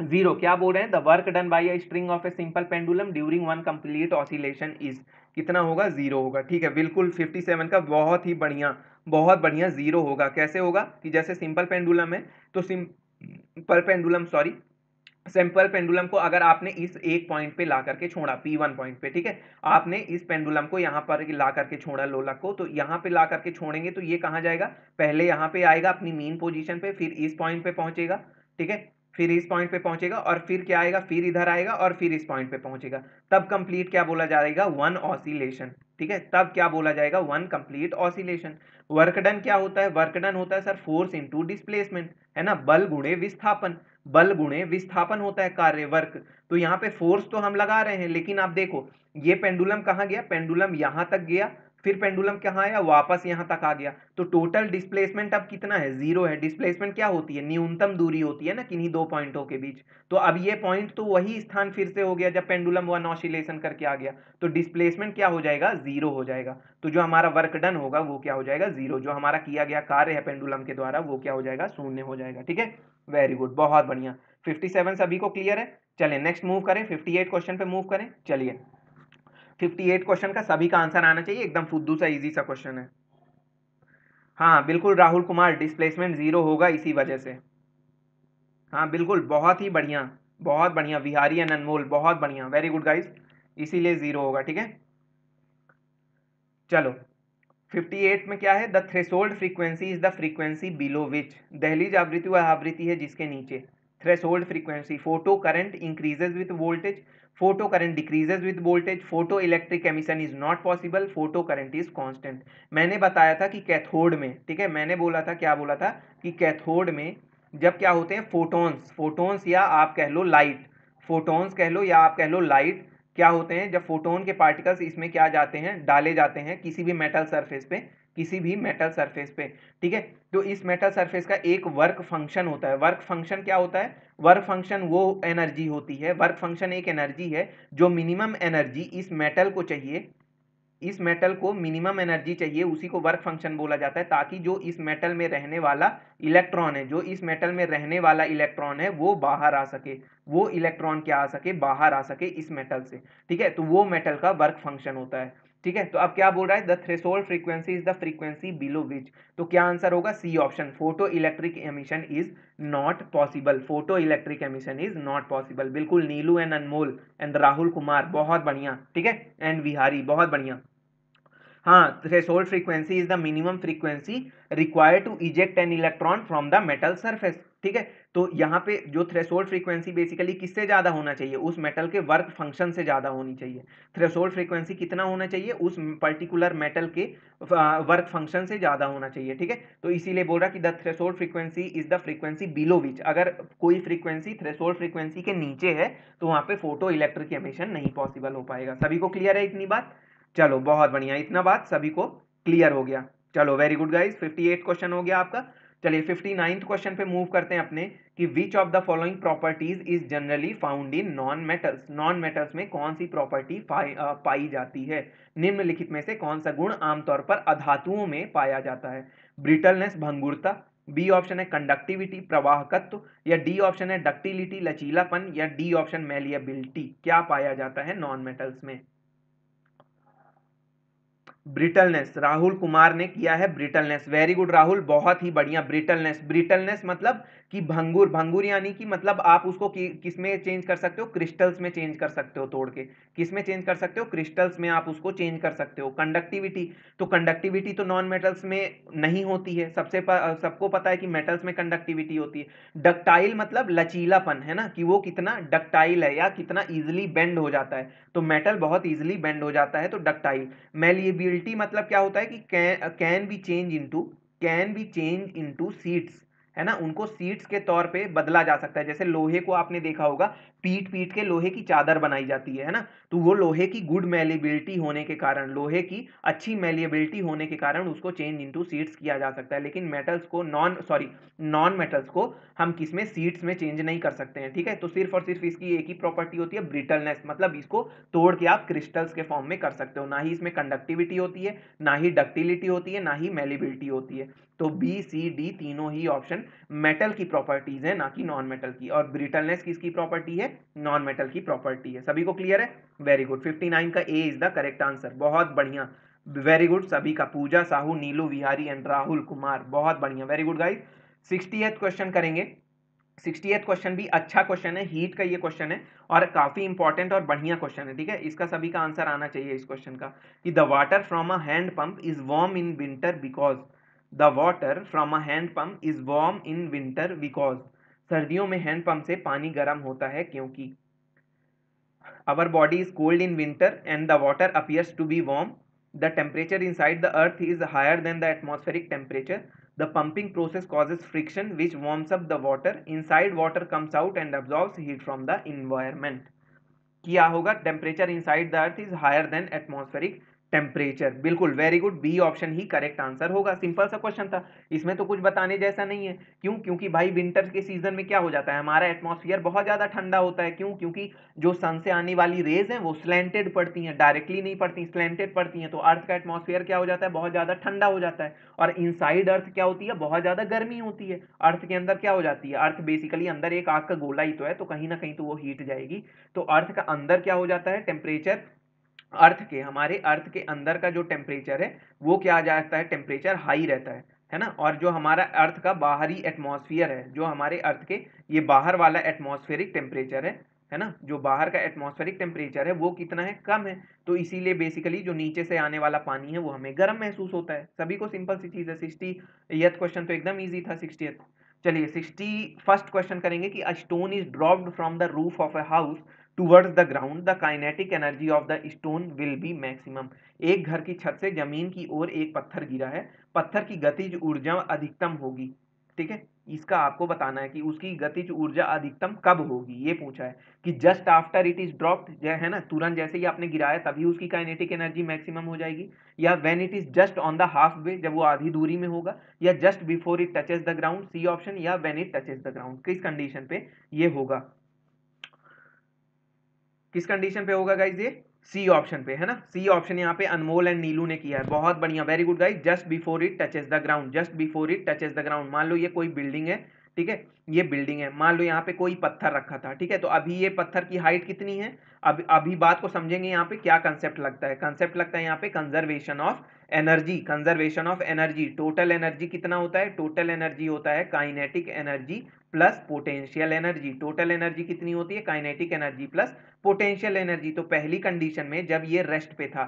जीरो क्या बोल रहे हैं? The work done by a string of a simple pendulum during one complete oscillation is, कितना होगा? जीरो होगा। ठीक है, बिल्कुल सत्तावन का बहुत ही बढ़िया, बहुत बढ़िया, जीरो होगा। कैसे होगा? कि जैसे सिंपल पेंडुलम है तो simple pendulum sorry simple pendulum को अगर आपने इस एक पॉइंट पे ला करके छोड़ा, पी वन पॉइंट पे, ठीक है, आपने इस पेंडुलम को यहाँ पर ला करके छोड़ा, लोलक को, तो यहाँ पे ला करके छोड़ेंगे तो ये कहाँ जाएगा? पहले यहाँ पे आएगा अपनी मेन पोजीशन पे, फिर इस पॉइंट पे पहुँचेगा, ठीक है, फिर इस पॉइंट पे पहुँचेगा और फिर क्या आएगा? फिर इधर आएगा और फिर इस पॉइंट पे पहुँचेगा। तब कंप्लीट क्या बोला जाएगा? One oscillation. ठीक है, तब क्या बोला जाएगा? One complete oscillation. Work done क्या होता है? वर्क डन होता है सर फोर्स इंटू डिस्प्लेसमेंट, है ना, बल गुणे विस्थापन। बल गुणे विस्थापन होता है कार्य वर्क। तो यहाँ पे फोर्स तो हम लगा रहे हैं, लेकिन आप देखो ये पेंडुलम कहाँ गया? पेंडुलम यहाँ तक गया, फिर पेंडुलम कहाँ आया? वापस यहाँ तक आ गया। तो टोटल डिस्प्लेसमेंट अब कितना है? जीरो है। डिस्प्लेसमेंट क्या होती है? न्यूनतम दूरी होती है ना किन्हीं दो पॉइंटों के बीच। तो अब ये पॉइंट तो वही स्थान फिर से हो गया जब पेंडुलम वन ऑसिलेशन करके आ गया, तो डिस्प्लेसमेंट क्या हो जाएगा? जीरो हो जाएगा। तो जो हमारा वर्क डन होगा वो क्या हो जाएगा? जीरो। जो हमारा किया गया कार्य है पेंडुलम के द्वारा वो क्या हो जाएगा? शून्य हो जाएगा। ठीक है, वेरी गुड, बहुत बढ़िया। फिफ्टी सेवन सभी को क्लियर है। चलिए नेक्स्ट मूव करें, फिफ्टी एट क्वेश्चन पे मूव करें। चलिए अट्ठावन क्वेश्चन का सभी का आंसर आना चाहिए। एकदम फुद्दू सा इजी सा क्वेश्चन है। हाँ बिल्कुल राहुल कुमार, डिस्प्लेसमेंट जीरो होगा इसी वजह से। हाँ बिल्कुल, बहुत ही बढ़िया, बहुत बढ़िया। बिहारी एंड अनमोल, बहुत बढ़िया, वेरी गुड गाइस, इसीलिए जीरो होगा। ठीक है, चलो अट्ठावन में क्या है? The थ्रेशोल्ड फ्रीक्वेंसी is the frequency below which, दहलीज आवृत्ति वह आवृत्ति है जिसके नीचे, थ्रेशोल्ड फ्रीक्वेंसी, photo current increases with voltage, photo current decreases with voltage, photo electric emission is not possible, photo current is constant. मैंने बताया था कि कैथोड में, ठीक है, मैंने बोला था, क्या बोला था कि कैथोड में जब क्या होते हैं? फोटॉन्स, फोटॉन्स या आप कह लो लाइट, फोटॉन्स कह लो या आप कह लो लाइट, क्या होते हैं? जब फोटोन के पार्टिकल्स इसमें क्या जाते हैं? डाले जाते हैं किसी भी मेटल सरफेस पे, किसी भी मेटल सरफेस पे, ठीक है, तो इस मेटल सरफेस का एक वर्क फंक्शन होता है। वर्क फंक्शन क्या होता है? वर्क फंक्शन वो एनर्जी होती है, वर्क फंक्शन एक एनर्जी है जो मिनिमम एनर्जी इस मेटल को चाहिए, इस मेटल को मिनिमम एनर्जी चाहिए, उसी को वर्क फंक्शन बोला जाता है, ताकि जो इस मेटल में रहने वाला इलेक्ट्रॉन है, जो इस मेटल में रहने वाला इलेक्ट्रॉन है वो बाहर आ सके, वो इलेक्ट्रॉन क्या आ सके? बाहर आ सके इस मेटल से। ठीक है, तो वो मेटल का वर्क फंक्शन होता है। ठीक है, तो अब क्या बोल रहा है? The थ्रेशोल्ड फ्रीक्वेंसी is the frequency below which, तो क्या आंसर होगा? C option, photo electric emission is not possible, photo electric emission is not possible. बिल्कुल नीलू एंड अनमोल एंड राहुल कुमार, बहुत बढ़िया। ठीक है, एंड विहारी, बहुत बढ़िया। हाँ, थ्रेशोल्ड फ्रीक्वेंसी is the minimum frequency required to eject an electron from the metal surface. ठीक है, तो यहाँ पे जो थ्रेशोल्ड फ्रीक्वेंसी बेसिकली किससे ज़्यादा होना चाहिए, उस मेटल के वर्क फंक्शन से ज़्यादा होनी चाहिए। थ्रेशोल्ड फ्रीक्वेंसी कितना होना चाहिए, उस पर्टिकुलर मेटल के वर्क फंक्शन से ज़्यादा होना चाहिए। ठीक है, तो इसीलिए बोल रहा कि the थ्रेशोल्ड फ्रीक्वेंसी is the frequency below which, अगर कोई फ्रीक्वेंसी थ्रेशोल्ड फ्रीक्वेंसी के नीचे है तो वहाँ पे फोटो इलेक्ट्रिक एमिशन नहीं पॉसिबल हो पाएगा। सभी को क्लियर है इतनी बात? चलो बहुत बढ़िया, इतना बात सभी को क्लियर हो गया। चलो वेरी गुड गाइज, अट्ठावन क्वेश्चन हो गया आपका। चलिए फिफ्टी नाइन्थ क्वेश्चन पे मूव करते हैं अपने, कि which of the following properties is generally found in non metals. Non metals में कौन सी प्रॉपर्टी पाई जाती है? निम्नलिखित में से कौन सा गुण आमतौर पर अधातुओं में पाया जाता है? ब्रिटलनेस, भंगुरता, बी ऑप्शन है कंडक्टिविटी, प्रवाहकत्व, या डी ऑप्शन है डक्टिलिटी, लचीलापन, या डी ऑप्शन मेलिएबिलिटी। क्या पाया जाता है नॉन मेटल्स में? ब्रिटलनेस, राहुल कुमार ने किया है ब्रिटलनेस। वेरी गुड राहुल, बहुत ही बढ़िया। ब्रिटलनेस, ब्रिटलनेस मतलब कि भंगुर, भंगुर यानी कि मतलब आप उसको कि, किस में चेंज कर सकते हो, क्रिस्टल्स में चेंज कर सकते हो, तोड़ के किस में चेंज कर सकते हो, क्रिस्टल्स में आप उसको चेंज कर सकते हो। कंडक्टिविटी, तो कंडक्टिविटी तो नॉन मेटल्स में नहीं होती है, सबसे सबको पता है कि मेटल्स में कंडक्टिविटी होती है। डक्टाइल मतलब लचीलापन, है ना, कि वो कितना डक्टाइल है या कितना ईजिली बेंड हो जाता है, तो मेटल बहुत ईजिली बेंड हो जाता है, तो डक्टाइल। मेलिएबिलिटी मतलब क्या होता है कि can be change into can be change into sheets, है ना, उनको सीट्स के तौर पे बदला जा सकता है। जैसे लोहे को आपने देखा होगा पीट पीट के लोहे की चादर बनाई जाती है, है ना, तो वो लोहे की गुड मेलिएबिलिटी होने के कारण, लोहे की अच्छी मेलिएबिलिटी होने के कारण उसको चेंज इनटू सीट्स किया जा सकता है। लेकिन मेटल्स को नॉन सॉरी नॉन मेटल्स को हम किस में, सीट्स में चेंज नहीं कर सकते हैं। ठीक है, तो सिर्फ और सिर्फ इसकी एक ही प्रॉपर्टी होती है ब्रिटलनेस, मतलब इसको तोड़ के आप क्रिस्टल्स के फॉर्म में कर सकते हो। ना ही इसमें कंडक्टिविटी होती है, ना ही डक्टिलिटी होती है, ना ही मेलिएबिलिटी होती है। तो बी, सी, डी तीनों ही ऑप्शन मेटल की प्रॉपर्टीज है, ना कि नॉन मेटल की। और ब्रिटलनेस किसकी प्रॉपर्टी है, नॉन मेटल की प्रॉपर्टी है। सभी को क्लियर है? वेरी गुड, फिफ्टी नाइन का A is the correct answer. बहुत बढ़िया, वेरी गुड सभी का, पूजा साहू, नीलू विहारी एंड राहुल कुमार, बहुत बढ़िया, very good guys. Sixtieth question करेंगे। सिक्सटीएथ क्वेश्चन भी अच्छा क्वेश्चन है, हीट का ये क्वेश्चन है और काफी इंपॉर्टेंट और बढ़िया क्वेश्चन है। ठीक है, इसका सभी का आंसर आना चाहिए इस क्वेश्चन का, कि the water from a hand pump is warm in winter because the water from a hand pump is warm in winter because सर्दियों में हैंड पंप से पानी गर्म होता है क्योंकि। Our body is cold in winter and the water appears to be warm. The temperature inside the earth is higher than the atmospheric temperature. The pumping process causes friction which warms up the water. Inside water comes out and absorbs heat from the environment. किया होगा, temperature inside the earth is higher than atmospheric temperature. बिल्कुल very good, B option ही correct answer होगा। Simple सा question था, इसमें तो कुछ बताने जैसा नहीं है। क्यों? क्योंकि भाई विंटर के सीजन में क्या हो जाता है, हमारा एटमॉस्फेयर बहुत ज़्यादा ठंडा होता है। क्यों? क्योंकि जो सन से आने वाली रेज हैं वो स्लेंटेड पड़ती हैं, डायरेक्टली नहीं पड़ती, स्लेंटेड पड़ती हैं, तो अर्थ का एटमॉस्फेयर क्या हो जाता है, बहुत ज़्यादा ठंडा हो जाता है। और इनसाइड अर्थ क्या होती है, बहुत ज़्यादा गर्मी होती है। अर्थ के अंदर क्या हो जाती है, अर्थ बेसिकली अंदर एक आग का गोला ही तो है, तो कहीं ना कहीं तो वो हीट जाएगी। तो अर्थ का अंदर क्या हो जाता है टेम्परेचर, अर्थ के हमारे अर्थ के अंदर का जो टेम्परेचर है वो क्या आ जाता है, टेम्परेचर हाई रहता है, है ना। और जो हमारा अर्थ का बाहरी एटमॉस्फेयर है, जो हमारे अर्थ के ये बाहर वाला एटमॉस्फेरिक टेम्परेचर है, है ना, जो बाहर का एटमॉस्फेरिक टेम्परेचर है वो कितना है, कम है। तो इसीलिए बेसिकली जो नीचे से आने वाला पानी है वो हमें गर्म महसूस होता है। सभी को सिंपल सी चीज़ है। सिक्सटीएथ क्वेश्चन तो एकदम ईजी था, सिक्सटीएथ। चलिए सिक्सटी फर्स्ट क्वेश्चन करेंगे, कि a stone is dropped from the roof of a house towards the ground, the kinetic energy of the stone will be maximum. एक घर की छत से जमीन की ओर एक पत्थर गिरा है, पत्थर की गतिज ऊर्जा अधिकतम होगी। ठीक है, इसका आपको बताना है कि उसकी गतिज ऊर्जा अधिकतम कब होगी, ये पूछा है। कि just after it is dropped, है ना, तुरंत जैसे ही आपने गिराया तभी उसकी काइनेटिक एनर्जी मैक्सिमम हो जाएगी, या when it is just on the half way, जब वो आधी दूरी में होगा, या just before it touches the ground, C option, या when it touches the ground. किस कंडीशन पे ये होगा, किस कंडीशन पे होगा गाइज, ये सी ऑप्शन पे, है ना। सी ऑप्शन यहाँ पे अनमोल एंड नीलू ने किया है, बहुत बढ़िया, very good guys. Just before it touches the ground, just before it touches the ground. मान लो ये कोई बिल्डिंग है, ठीक है, ये बिल्डिंग है, मान लो यहाँ पे कोई पत्थर रखा था, ठीक है, तो अभी ये पत्थर की हाइट कितनी है, अब अभी बात को समझेंगे। यहाँ पे क्या कंसेप्ट लगता है, कंसेप्ट लगता है यहाँ पे conservation of energy, conservation of energy. Total energy कितना होता है, टोटल एनर्जी होता है kinetic energy plus potential energy. Total energy कितनी होती है, kinetic energy plus potential energy. तो पहली कंडीशन में जब ये रेस्ट पे था,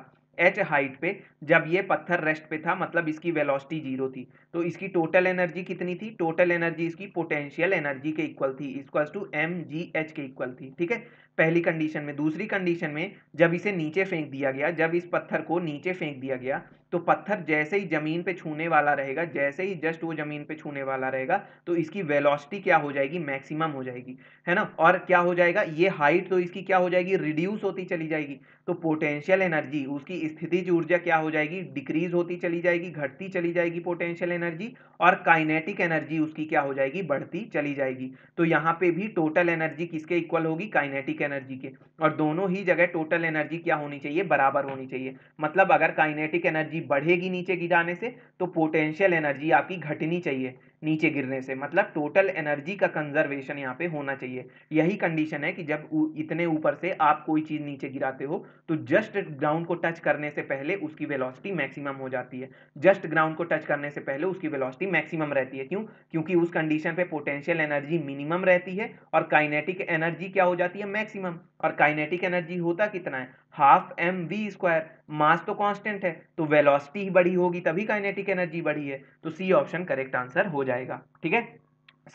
h हाइट पे जब ये पत्थर रेस्ट पे था, मतलब इसकी वेलोसिटी जीरो थी, तो इसकी टोटल एनर्जी कितनी थी? टोटल एनर्जी इसकी पोटेंशियल एनर्जी के इक्वल थी, equals to M G H के इक्वल थी। ठीक है, पहली कंडीशन में। दूसरी कंडीशन में जब इसे नीचे फेंक दिया गया, जब इस पत्थर को नीचे फेंक दिया गया, तो पत्थर जैसे ही जमीन पे छूने वाला रहेगा, जैसे ही जस्ट वो जमीन पे छूने वाला रहेगा, तो इसकी वेलोसिटी क्या हो जाएगी? मैक्सिमम हो जाएगी, है ना। और क्या हो जाएगा? ये हाइट तो इसकी क्या हो जाएगी? रिड्यूस होती चली जाएगी। तो पोटेंशियल एनर्जी, उसकी स्थितिज ऊर्जा क्या हो जाएगी? डिक्रीज होती चली जाएगी, घटती चली जाएगी पोटेंशियल एनर्जी। और काइनेटिक एनर्जी उसकी क्या हो जाएगी? बढ़ती चली जाएगी। तो यहाँ पे भी टोटल एनर्जी किसके इक्वल होगी? काइनेटिक एनर्जी के। और दोनों ही जगह टोटल एनर्जी क्या होनी चाहिए? बराबर होनी चाहिए। मतलब अगर काइनेटिक एनर्जी बढ़ेगी नीचे गिराने से, तो पोटेंशियल एनर्जी आपकी घटनी चाहिए नीचे गिरने से। मतलब टोटल एनर्जी का कंजर्वेशन यहाँ पे होना चाहिए। यही कंडीशन है कि जब इतने ऊपर से आप कोई चीज नीचे गिराते हो, तो जस्ट ग्राउंड को टच करने से पहले उसकी वेलोसिटी मैक्सिमम हो जाती है। जस्ट ग्राउंड को टच करने से पहले उसकी वेलोसिटी मैक्सिमम रहती है। क्यों? क्योंकि उस कंडीशन पे पोटेंशियल एनर्जी मिनिमम रहती है और काइनेटिक एनर्जी क्या हो जाती है? मैक्सिमम। और काइनेटिक एनर्जी होता कितना है? Half M V square. Mass तो कांस्टेंट है, तो वेलोसिटी ही बड़ी होगी तभी काइनेटिक एनर्जी बढ़ी है। तो सी ऑप्शन करेक्ट आंसर हो जाएगा। ठीक है,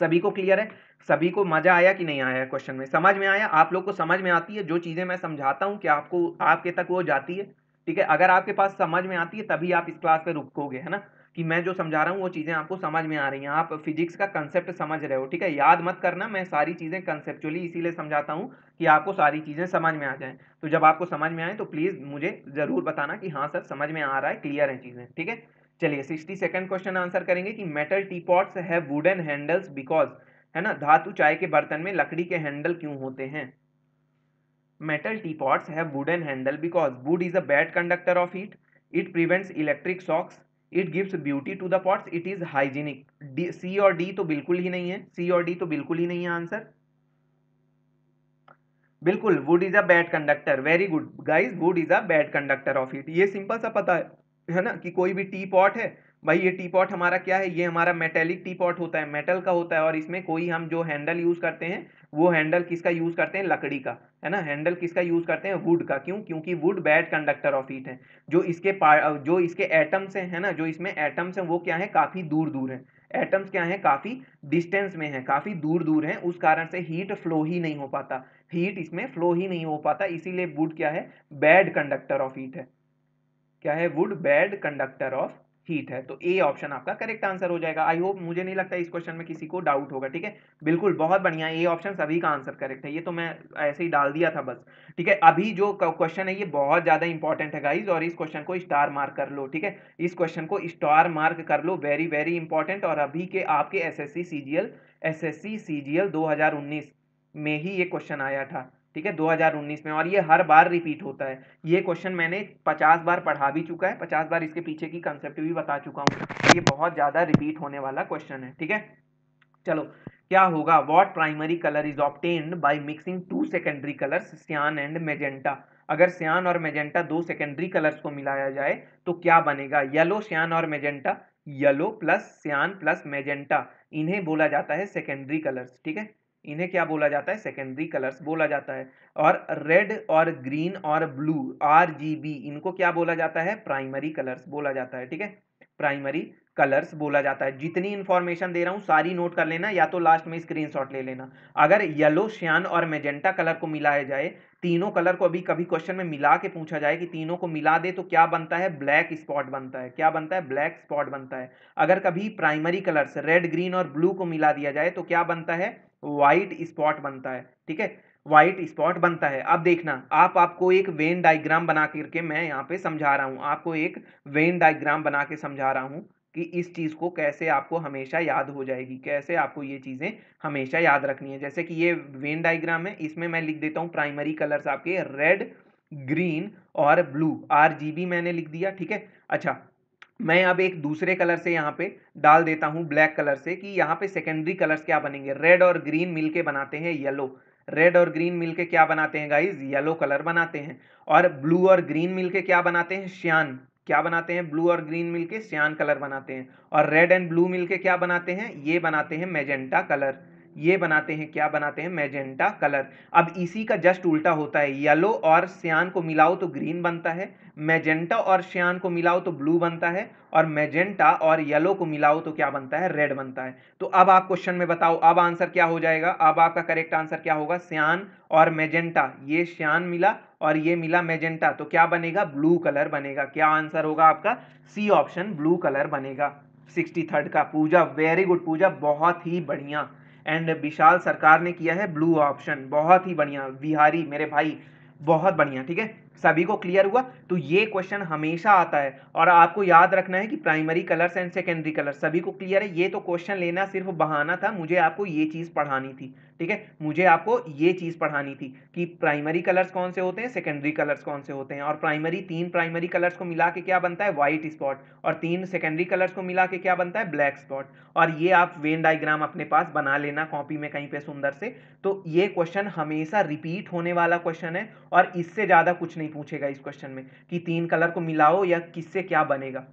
सभी को क्लियर है? सभी को मजा आया कि नहीं आया? क्वेश्चन में समझ में आया? आप लोग को समझ में आती है जो चीजें मैं समझाता हूँ, क्या आपको आपके तक वो जाती है? ठीक है, अगर आपके पास समझ में आती है तभी आप इस क्लास पे रुकोगे, है ना, कि मैं जो समझा रहा हूँ वो चीज़ें आपको समझ में आ रही हैं, आप फिजिक्स का कंसेप्ट समझ रहे हो। ठीक है, याद मत करना, मैं सारी चीज़ें कंसेप्चुअली इसीलिए समझाता हूँ कि आपको सारी चीज़ें समझ में आ जाएं। तो जब आपको समझ में आए तो प्लीज़ मुझे ज़रूर बताना कि हाँ सर समझ में आ रहा है, क्लियर है चीज़ें। ठीक है, चलिए सिक्सटी सेकेंड क्वेश्चन आंसर करेंगे कि metal teapots have wooden handles because, है ना, धातु चाय के बर्तन में लकड़ी के हैंडल क्यों होते हैं? Metal teapots have wooden handle because wood is a bad conductor of heat, it prevents electric shocks, it gives beauty to the pots, it is hygienic. D C और डी तो बिल्कुल ही नहीं है, सी और डी तो बिल्कुल ही नहीं है आंसर। बिल्कुल, wood is a bad conductor, very good guys, wood is a bad conductor of heat. ये सिंपल सा पता है, है ना, कि कोई भी टी पॉट है, भाई ये टी पॉट हमारा क्या है? ये हमारा मेटेलिक टी पॉट होता है, मेटल का होता है, और इसमें कोई हम जो हैंडल यूज करते हैं वो हैंडल किसका यूज करते हैं? लकड़ी का, है ना, हैंडल किसका यूज करते हैं? वुड का। क्यों? क्योंकि wood bad conductor of heat है। जो इसके जो इसके एटम्स हैं, है ना, जो इसमें एटम्स हैं वो क्या है? काफी दूर दूर है। एटम्स क्या है? काफी डिस्टेंस में है, काफी दूर दूर है, उस कारण से हीट फ्लो ही नहीं हो पाता, हीट इसमें फ्लो ही नहीं हो पाता, इसीलिए वुड क्या है? बैड कंडक्टर ऑफ हीट है। क्या है? Wood bad conductor of heat है। तो ए ऑप्शन आपका करेक्ट आंसर हो जाएगा। आई होप, मुझे नहीं लगता इस क्वेश्चन में किसी को डाउट होगा। ठीक है, बिल्कुल, बहुत बढ़िया, ए ऑप्शन सभी का आंसर करेक्ट है। ये तो मैं ऐसे ही डाल दिया था बस। ठीक है, अभी जो क्वेश्चन है ये बहुत ज्यादा इंपॉर्टेंट है गाइज, और इस क्वेश्चन को स्टार मार्क कर लो। ठीक है, इस क्वेश्चन को स्टार मार्क कर लो, वेरी वेरी इंपॉर्टेंट। और अभी के आपके S S C C G L S S C C G L दो हजार उन्नीस में ही ये क्वेश्चन आया था। ठीक है, दो हज़ार उन्नीस में, और ये हर बार रिपीट होता है। ये क्वेश्चन मैंने पचास बार पढ़ा भी चुका है, पचास बार इसके पीछे की कंसेप्ट भी बता चुका हूँ। ये बहुत ज़्यादा रिपीट होने वाला क्वेश्चन है। ठीक है, चलो क्या होगा? What primary colour is obtained by mixing two secondary colours cyan and magenta. अगर सियान और मैजेंटा दो सेकेंडरी कलर्स को मिलाया जाए तो क्या बनेगा? येलो, सियान और magenta, yellow plus cyan plus magenta, इन्हें बोला जाता है सेकेंडरी कलर्स। ठीक है, इन्हें क्या बोला जाता है? सेकेंडरी कलर्स बोला जाता है। और रेड और ग्रीन और ब्लू, आरजीबी, इनको क्या बोला जाता है? प्राइमरी कलर्स बोला जाता है। ठीक है, प्राइमरी कलर्स बोला जाता है। जितनी इन्फॉर्मेशन दे रहा हूँ सारी नोट कर लेना, या तो लास्ट में स्क्रीनशॉट ले लेना। अगर येलो, सियान और मैजेंटा कलर को मिलाया जाए, तीनों कलर को अभी कभी क्वेश्चन में मिला के पूछा जाए कि तीनों को मिला दे तो क्या बनता है? ब्लैक स्पॉट बनता है। क्या बनता है? ब्लैक स्पॉट बनता है। अगर कभी प्राइमरी कलर्स रेड, ग्रीन और ब्लू को मिला दिया जाए तो क्या बनता है? वाइट स्पॉट बनता है। ठीक है, वाइट स्पॉट बनता है। अब देखना, आप आपको एक वेन डायग्राम बना करके मैं यहाँ पे समझा रहा हूँ, आपको एक वेन डायग्राम बना के समझा रहा हूँ कि इस चीज़ को कैसे आपको हमेशा याद हो जाएगी, कैसे आपको ये चीज़ें हमेशा याद रखनी है। जैसे कि ये वेन डायग्राम है, इसमें मैं लिख देता हूँ प्राइमरी कलर्स आपके रेड, ग्रीन और ब्लू, आर जी बी मैंने लिख दिया। ठीक है, अच्छा, मैं अब एक दूसरे कलर से यहाँ पे डाल देता हूँ, ब्लैक कलर से, कि यहाँ पे सेकेंडरी कलर्स क्या बनेंगे? रेड और ग्रीन मिलके बनाते हैं येलो, रेड और ग्रीन मिलके क्या बनाते हैं गाइज? येलो कलर बनाते हैं। और ब्लू और ग्रीन मिलके क्या बनाते हैं? सियान, क्या बनाते हैं? ब्लू और ग्रीन मिलके सियान कलर बनाते हैं। और रेड एंड ब्लू मिलके क्या बनाते हैं? ये बनाते हैं मैजेंटा कलर। ये बनाते हैं, क्या बनाते हैं, मैजेंटा कलर। अब इसी का जस्ट उल्टा होता है, येलो और सियान को मिलाओ तो ग्रीन बनता है, मैजेंटा और सियान को मिलाओ तो ब्लू बनता है, और मैजेंटा और येलो को मिलाओ तो क्या बनता है, रेड बनता है। तो अब आप क्वेश्चन में बताओ अब आंसर क्या हो जाएगा, अब आपका करेक्ट आंसर क्या होगा, सियान और मैजेंटा, ये सियान मिला और ये मिला मैजेंटा, तो क्या बनेगा, ब्लू कलर बनेगा। क्या आंसर होगा आपका, सी ऑप्शन ब्लू कलर बनेगा सिक्सटी थर्ड का। पूजा वेरी गुड पूजा, बहुत ही बढ़िया। एंड विशाल सरकार ने किया है ब्लू ऑप्शन, बहुत ही बढ़िया बिहारी मेरे भाई, बहुत बढ़िया। ठीक है, सभी को क्लियर हुआ। तो ये क्वेश्चन हमेशा आता है और आपको याद रखना है कि primary colours and secondary colour, सभी को क्लियर है। ये तो क्वेश्चन लेना सिर्फ बहाना था, मुझे आपको ये चीज़ पढ़ानी थी। ठीक है, मुझे आपको ये चीज़ पढ़ानी थी कि प्राइमरी कलर्स कौन से होते हैं, सेकेंडरी कलर्स कौन से होते हैं, और प्राइमरी तीन प्राइमरी कलर्स को मिला के क्या बनता है, व्हाइट स्पॉट, और तीन सेकेंडरी कलर्स को मिला के क्या बनता है, ब्लैक स्पॉट। और ये आप वेन डायग्राम अपने पास बना लेना कॉपी में कहीं पर सुंदर से। तो ये क्वेश्चन हमेशा रिपीट होने वाला क्वेश्चन है और इससे ज़्यादा कुछ नहीं पूछेगा इस क्वेश्चन में कि तीन कलर को मिलाओ या किससे क्या बनेगा।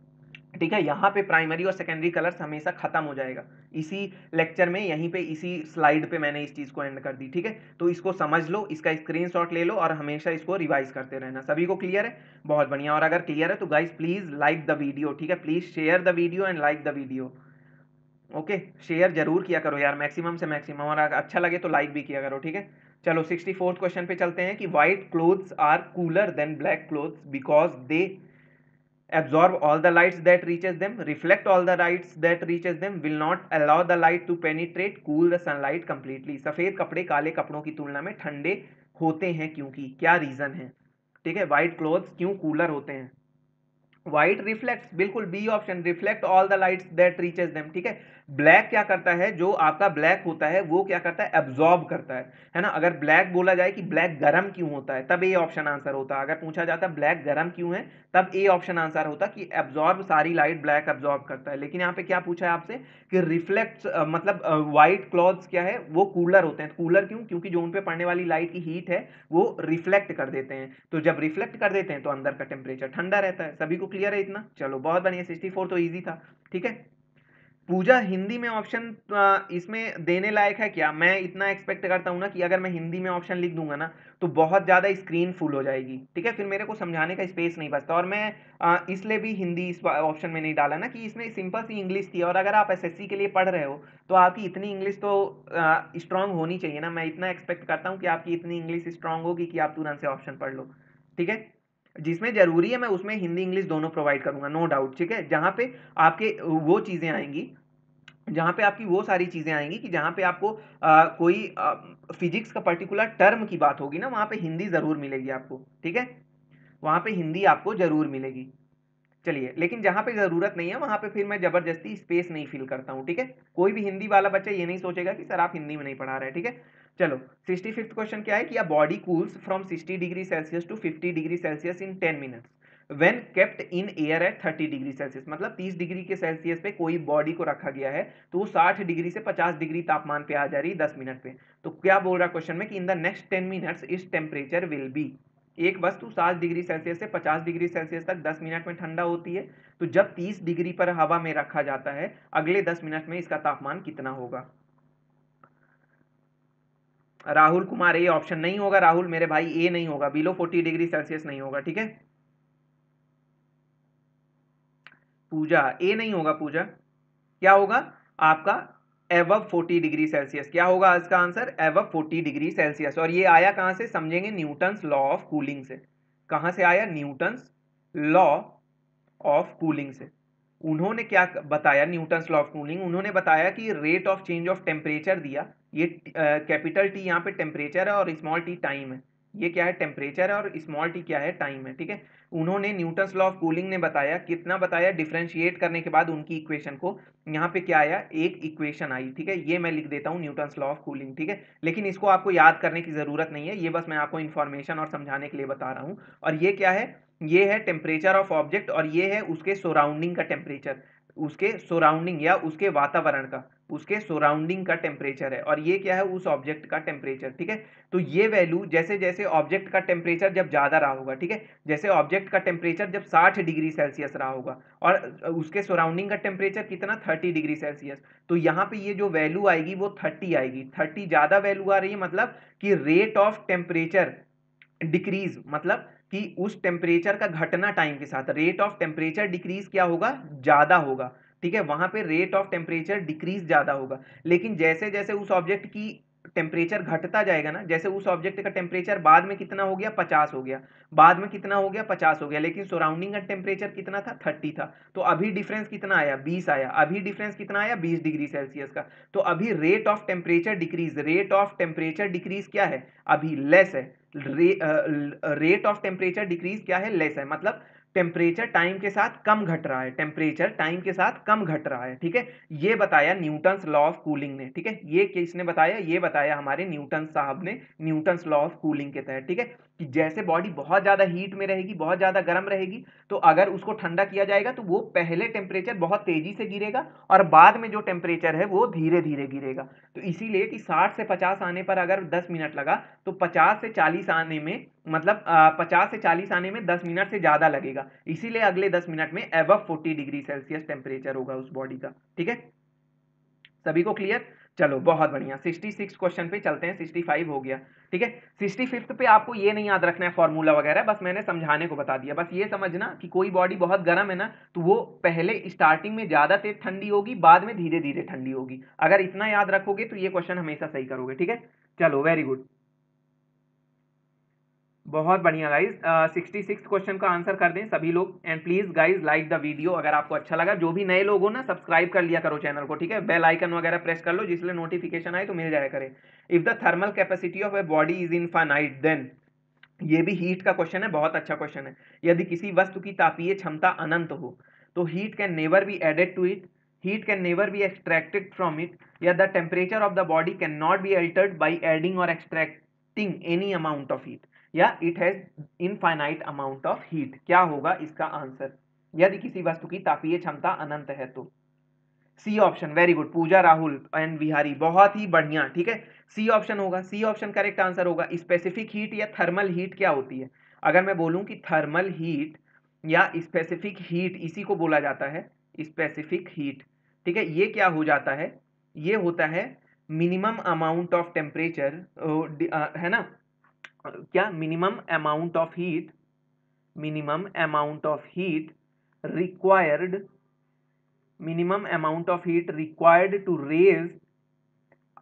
ठीक है, यहाँ पे प्राइमरी और सेकेंडरी कलर्स हमेशा खत्म हो जाएगा इसी लेक्चर में, यहीं पे इसी स्लाइड पे मैंने इस चीज़ को एंड कर दी। ठीक है, तो इसको समझ लो, इसका स्क्रीनशॉट ले लो और हमेशा इसको रिवाइज करते रहना। सभी को क्लियर है, बहुत बढ़िया। और अगर क्लियर है तो guys please like the video, ठीक है, please share the video and like the video. Okay, share जरूर किया करो यार, मैक्सिमम से मैक्सिमम, और अच्छा लगे तो लाइक भी किया करो। ठीक है, चलो सिक्सटी फोर्थ क्वेश्चन पे चलते हैं कि white clothes are cooler than black clothes because they absorb all the lights that reaches them, reflect all the lights that reaches them, will not allow the light to penetrate, cool the sunlight completely. सफ़ेद कपड़े काले कपड़ों की तुलना में ठंडे होते हैं क्योंकि, क्या रीज़न है। ठीक है, वाइट क्लोथ्स क्यों कूलर होते हैं, व्हाइट रिफ्लेक्ट्स, बिल्कुल B option, reflect all the lights that reaches them. ठीक है, ब्लैक क्या करता है, जो आपका ब्लैक होता है वो क्या करता है, एब्जॉर्ब करता है, है ना। अगर ब्लैक बोला जाए कि ब्लैक गर्म क्यों होता है तब ए ऑप्शन आंसर होता है, अगर पूछा जाता है ब्लैक गर्म क्यों है तब ए ऑप्शन आंसर होता कि एब्जॉर्ब, सारी लाइट ब्लैक एब्जॉर्ब करता है। लेकिन यहाँ पे क्या पूछा है आपसे कि रिफ्लेक्ट्स मतलब व्हाइट क्लॉथ्स क्या है, वो कूलर होते हैं। कूलर क्यों, क्योंकि जो उन पे पड़ने वाली लाइट की हीट है वो रिफ्लेक्ट कर देते हैं, तो जब रिफ्लेक्ट कर देते हैं तो अंदर का टेम्परेचर ठंडा रहता है। सभी को क्लियर है इतना, चलो बहुत बढ़िया। सिक्सटी फोर तो ईजी था। ठीक है, पूजा हिंदी में ऑप्शन इसमें देने लायक है क्या, मैं इतना एक्सपेक्ट करता हूँ ना कि अगर मैं हिंदी में ऑप्शन लिख दूंगा ना तो बहुत ज़्यादा स्क्रीन फुल हो जाएगी। ठीक है, फिर मेरे को समझाने का स्पेस नहीं बचता, और मैं इसलिए भी हिंदी इस ऑप्शन में नहीं डाला ना कि इसमें सिंपल सी इंग्लिश थी। और अगर आप एसएससी के लिए पढ़ रहे हो तो आपकी इतनी इंग्लिश तो स्ट्रांग होनी चाहिए ना, मैं इतना एक्सपेक्ट करता हूँ कि आपकी इतनी इंग्लिश स्ट्रांग होगी कि आप तुरंत से ऑप्शन पढ़ लो। ठीक है, जिसमें ज़रूरी है मैं उसमें हिंदी इंग्लिश दोनों प्रोवाइड करूँगा, नो डाउट। ठीक है, जहाँ पे आपके वो चीज़ें आएंगी, जहाँ पे आपकी वो सारी चीज़ें आएंगी कि जहाँ पे आपको आ, कोई आ, फिजिक्स का पर्टिकुलर टर्म की बात होगी ना, वहाँ पे हिंदी ज़रूर मिलेगी आपको। ठीक है, वहाँ पे हिंदी आपको ज़रूर मिलेगी। चलिए, लेकिन जहाँ पे ज़रूरत नहीं है वहाँ पे फिर मैं ज़बरदस्ती स्पेस नहीं फील करता हूँ। ठीक है, कोई भी हिंदी वाला बच्चा ये नहीं सोचेगा कि सर आप हिंदी में नहीं पढ़ा रहे। ठीक है, चलो सिक्सटी फिफ्थ क्वेश्चन क्या है कि a body cools from sixty degree Celsius to fifty degree Celsius in ten minutes when kept in air at thirty degree Celsius. मतलब तीस डिग्री के सेल्सियस पे कोई बॉडी को रखा गया है तो वो साठ डिग्री से पचास डिग्री तापमान पे आ जा रही है दस मिनट पे। तो क्या बोल रहा क्वेश्चन में कि in the next ten minutes इस टेम्परेचर विल बी, एक वस्तु साठ डिग्री सेल्सियस से पचास डिग्री सेल्सियस तक दस मिनट में ठंडा होती है, तो जब तीस डिग्री पर हवा में रखा जाता है अगले दस मिनट में इसका तापमान कितना होगा। राहुल कुमार ए ऑप्शन नहीं होगा, राहुल मेरे भाई ए नहीं होगा, बिलो फोर्टी डिग्री सेल्सियस नहीं होगा। ठीक है, पूजा ए नहीं होगा, पूजा क्या होगा आपका, एवब फोर्टी डिग्री सेल्सियस। क्या होगा इसका answer, above forty degree Celsius. और ये आया कहाँ से समझेंगे, न्यूटन्स लॉ ऑफ कूलिंग से। कहाँ से आया, न्यूटन्स लॉ ऑफ कूलिंग से। उन्होंने क्या बताया, न्यूटन्स लॉ ऑफ कूलिंग, उन्होंने बताया कि rate of change of temperature दिया, ये कैपिटल टी यहाँ पे टेम्परेचर है और स्मॉल टी टाइम है, ये क्या है टेम्परेचर है और स्मॉल टी क्या है टाइम है। ठीक है, उन्होंने न्यूटन्स लॉ ऑफ कूलिंग ने बताया, कितना बताया, डिफ्रेंशिएट करने के बाद उनकी इक्वेशन को, यहाँ पे क्या आया एक इक्वेशन आई। ठीक है, ये मैं लिख देता हूँ न्यूटन्स लॉ ऑफ कूलिंग। ठीक है, लेकिन इसको आपको याद करने की ज़रूरत नहीं है, ये बस मैं आपको इन्फॉर्मेशन और समझाने के लिए बता रहा हूँ। और ये क्या है, ये है टेम्परेचर ऑफ ऑब्जेक्ट और ये है उसके सराउंडिंग का टेम्परेचर, उसके सराउंडिंग या उसके वातावरण का। उसके सराउंडिंग का टेम्परेचर है, और ये क्या है उस ऑब्जेक्ट का टेम्परेचर। ठीक है, तो ये वैल्यू जैसे जैसे ऑब्जेक्ट का टेम्परेचर जब ज़्यादा रहा होगा, ठीक है, जैसे ऑब्जेक्ट का टेम्परेचर जब साठ डिग्री सेल्सियस रहा होगा और उसके सराउंडिंग का टेम्परेचर कितना तीस डिग्री सेल्सियस, तो यहाँ पे ये जो वैल्यू आएगी वो तीस आएगी। तीस ज़्यादा वैल्यू आ रही है, मतलब कि रेट ऑफ टेम्परेचर डिक्रीज, मतलब कि उस टेम्परेचर का घटना टाइम के साथ रेट ऑफ टेम्परेचर डिक्रीज क्या होगा, ज़्यादा होगा। ठीक है, वहां पे रेट ऑफ टेम्परेचर डिक्रीज ज़्यादा होगा, लेकिन जैसे जैसे उस ऑब्जेक्ट की टेम्परेचर घटता जाएगा ना, जैसे उस ऑब्जेक्ट का टेम्परेचर बाद में कितना हो गया पचास हो गया, बाद में कितना हो गया पचास हो गया, लेकिन सराउंडिंग का टेम्परेचर कितना था तीस था, तो अभी डिफरेंस कितना आया बीस आया, अभी डिफरेंस कितना आया बीस डिग्री सेल्सियस का। तो अभी rate of temperature decrease, rate of temperature decrease क्या है अभी लेस है, रेट ऑफ टेम्परेचर डिक्रीज क्या है लेस है, मतलब टेम्परेचर टाइम के साथ कम घट रहा है, टेम्परेचर टाइम के साथ कम घट रहा है। ठीक है, ये बताया न्यूटन्स लॉ ऑफ कूलिंग ने। ठीक है, ये किसने बताया, ये बताया हमारे न्यूटन साहब ने, न्यूटन्स लॉ ऑफ कूलिंग के तहत। ठीक है, कि जैसे बॉडी बहुत ज़्यादा हीट में रहेगी, बहुत ज़्यादा गर्म रहेगी, तो अगर उसको ठंडा किया जाएगा तो वो पहले टेम्परेचर बहुत तेज़ी से गिरेगा और बाद में जो टेम्परेचर है वो धीरे धीरे गिरेगा। तो इसीलिए कि साठ से पचास आने पर अगर दस मिनट लगा तो पचास से चालीस आने में, मतलब पचास से चालीस आने में दस मिनट से ज़्यादा लगेगा, इसीलिए अगले दस मिनट में above forty degree Celsius temperature होगा उस बॉडी का। ठीक है, सभी को क्लियर? चलो बहुत बढ़िया। छियासठ क्वेश्चन पे चलते हैं, पैंसठ हो गया। ठीक है, पैंसठवें पे आपको ये नहीं याद रखना है फॉर्मूला वगैरह, बस मैंने समझाने को बता दिया। बस ये समझना कि कोई बॉडी बहुत गर्म है ना, तो वो पहले स्टार्टिंग में ज़्यादा तेज ठंडी होगी, बाद में धीरे धीरे ठंडी होगी। अगर इतना याद रखोगे तो ये क्वेश्चन हमेशा सही करोगे। ठीक है, चलो वेरी गुड, बहुत बढ़िया गाइज। छियासठ क्वेश्चन का आंसर कर दें सभी लोग, and please guys like the video अगर आपको अच्छा लगा। जो भी नए लोग हो ना, सब्सक्राइब कर लिया करो चैनल को। ठीक है, बेल आइकन वगैरह प्रेस कर लो जिससे नोटिफिकेशन आए तो मिल जाया करे। If the thermal capacity of a body is infinite then, ये भी हीट का क्वेश्चन है, बहुत अच्छा क्वेश्चन है। यदि किसी वस्तु की तापीय क्षमता अनंत हो तो heat can never be added to it, heat can never be extracted from it, या the temperature of the body can not be altered by adding और extracting any amount of heat, या it has infinite amount of heat, क्या होगा इसका answer? यदि किसी वस्तु की तापीय क्षमता अनंत है तो C option. Very good Pooja, Rahul and Bihari, बहुत ही बढ़िया। ठीक है, सी ऑप्शन होगा, सी ऑप्शन करेक्ट आंसर होगा। स्पेसिफिक हीट या थर्मल हीट क्या होती है? अगर मैं बोलूं कि थर्मल हीट या स्पेसिफिक हीट, इसी को बोला जाता है स्पेसिफिक हीट। ठीक है, ये क्या हो जाता है, ये होता है मिनिमम अमाउंट ऑफ टेम्परेचर, है ना, क्या, minimum amount of heat, minimum amount of heat required, minimum amount of heat required to raise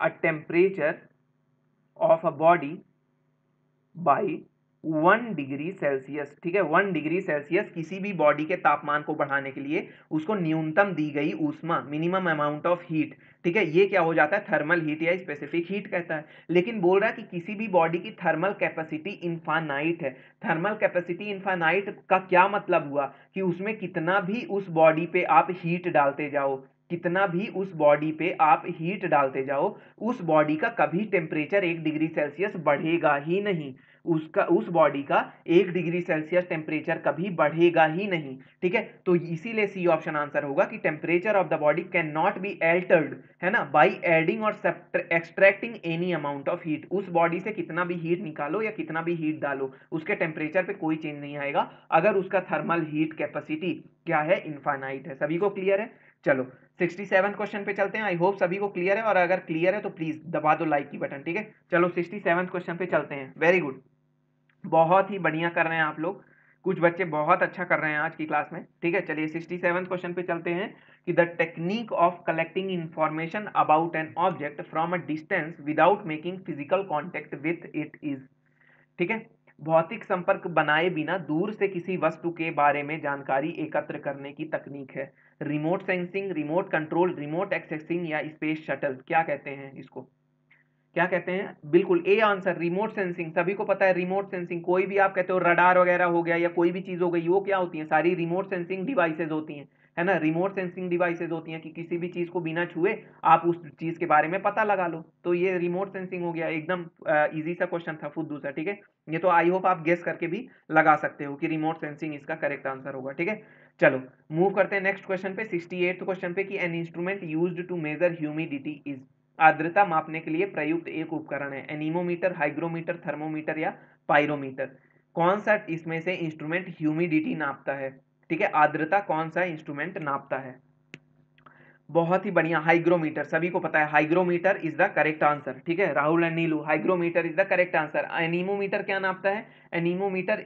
a temperature of a body by one degree Celsius. ठीक है, वन डिग्री सेल्सियस किसी भी body के तापमान को बढ़ाने के लिए उसको न्यूनतम दी गई ऊष्मा, मिनिमम अमाउंट ऑफ हीट। ठीक है, ये क्या हो जाता है थर्मल हीट या स्पेसिफिक हीट कहता है। लेकिन बोल रहा है कि किसी भी बॉडी की थर्मल कैपेसिटी इनफाइनाइट है। थर्मल कैपेसिटी इनफाइनाइट का क्या मतलब हुआ कि उसमें कितना भी उस बॉडी पे आप हीट डालते जाओ, कितना भी उस बॉडी पे आप हीट डालते जाओ, उस बॉडी का कभी टेम्परेचर एक डिग्री सेल्सियस बढ़ेगा ही नहीं, उसका उस बॉडी का एक डिग्री सेल्सियस टेम्परेचर कभी बढ़ेगा ही नहीं। ठीक है, तो इसीलिए सी ऑप्शन आंसर होगा कि temperature of the body can not be altered, है ना, बाय एडिंग और extracting any amount of heat. उस बॉडी से कितना भी हीट निकालो या कितना भी हीट डालो, उसके टेम्परेचर पे कोई चेंज नहीं आएगा अगर उसका थर्मल हीट कैपेसिटी क्या है, इनफाइनाइट है। सभी को क्लियर है? चलो सड़सठ क्वेश्चन पे चलते हैं, आई होप सभी को क्लियर है, और अगर क्लियर है तो प्लीज दबा दो लाइक की बटन। ठीक है, चलो सड़सठवें क्वेश्चन पे चलते हैं। वेरी गुड, बहुत ही बढ़िया कर रहे हैं आप लोग, कुछ बच्चे बहुत अच्छा कर रहे हैं आज की क्लास में। ठीक है, चलिए सड़सठवें क्वेश्चन पे चलते हैं कि the technique of collecting information about an object from a distance without making physical contact with it is. ठीक है, भौतिक संपर्क बनाए बिना दूर से किसी वस्तु के बारे में जानकारी एकत्र करने की तकनीक है। Remote sensing, remote control, remote accessing या स्पेस शटल, क्या कहते हैं इसको, क्या कहते हैं? बिल्कुल ए आंसर, रिमोट सेंसिंग। सभी को पता है रिमोट सेंसिंग, कोई भी आप कहते हो रडार वगैरह हो गया या कोई भी चीज़ हो गई, वो क्या होती है, सारी रिमोट सेंसिंग डिवाइसेज होती हैं, है ना, रिमोट सेंसिंग डिवाइसेज होती हैं कि किसी भी चीज़ को बिना छुए आप उस चीज़ के बारे में पता लगा लो, तो ये रिमोट सेंसिंग हो गया। एकदम इजी सा क्वेश्चन था, फुद्दू सा, ठीक है। ये तो आई होप आप गेस करके भी लगा सकते हो कि रिमोट सेंसिंग इसका करेक्ट आंसर होगा, ठीक है। चलो मूव करते हैं नेक्स्ट क्वेश्चन पे, सिक्सटी एट क्वेश्चन पे, कि an instrument used to measure humidity is, आर्द्रता मापने के लिए प्रयुक्त एक उपकरण है, एनीमोमीटर, हाइग्रोमीटर, थर्मोमीटर या पायरोमीटर। कौन सा इसमें से इंस्ट्रूमेंट ह्यूमिडिटी नापता है, ठीक है, आर्द्रता कौन सा इंस्ट्रूमेंट नापता है? बहुत ही बढ़िया, हाइग्रोमीटर। सभी को पता है hygrometer is the correct answer, ठीक है Rahul and Neelu, hygrometer is the correct answer. Anemometer क्या नापता है? एनीमोमीटर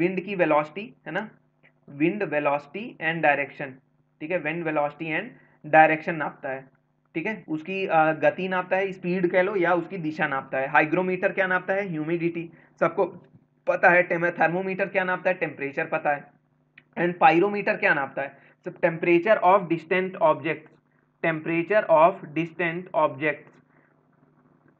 विंड की वेलोसिटी, है ना, विंड वेलोसिटी एंड डायरेक्शन, ठीक है, विंड वेलोसिटी एंड डायरेक्शन नापता है, ठीक है, उसकी गति नापता है, स्पीड कह लो, या उसकी दिशा नापता है। हाइग्रोमीटर क्या नापता है? ह्यूमिडिटी, सबको पता है। थर्मोमीटर क्या नापता है? टेम्परेचर, पता है। एंड पायरोमीटर क्या नापता है? Temperature of distant objects, temperature of distant objects,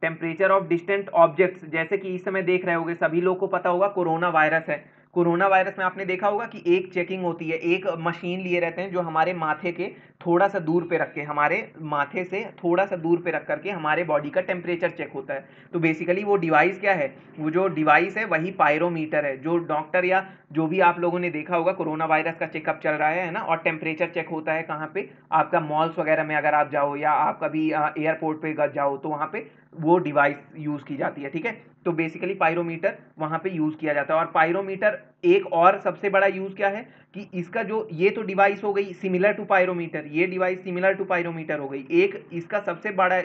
temperature of distant objects. जैसे कि इस समय देख रहे होगे, सभी लोग को पता होगा कोरोना वायरस है। कोरोना वायरस में आपने देखा होगा कि एक चेकिंग होती है, एक मशीन लिए रहते हैं जो हमारे माथे के थोड़ा सा दूर पे रख के, हमारे माथे से थोड़ा सा दूर पे रख करके हमारे बॉडी का टेम्परेचर चेक होता है। तो बेसिकली वो डिवाइस क्या है, वो जो डिवाइस है वही पायरोमीटर है। जो डॉक्टर या जो भी आप लोगों ने देखा होगा कोरोना वायरस का चेकअप चल रहा है ना, और टेम्परेचर चेक होता है कहाँ पे, आपका मॉल्स वगैरह में अगर आप जाओ या आप कभी एयरपोर्ट पर जाओ तो वहाँ पे वो डिवाइस यूज़ की जाती है, ठीक है। तो बेसिकली पायरोमीटर वहाँ पे यूज़ किया जाता है। और पायरोमीटर एक और सबसे बड़ा यूज़ क्या है कि इसका जो, ये तो डिवाइस हो गई सिमिलर टू पायरोमीटर, ये डिवाइस सिमिलर टू पायरोमीटर हो गई। एक इसका सबसे बड़ा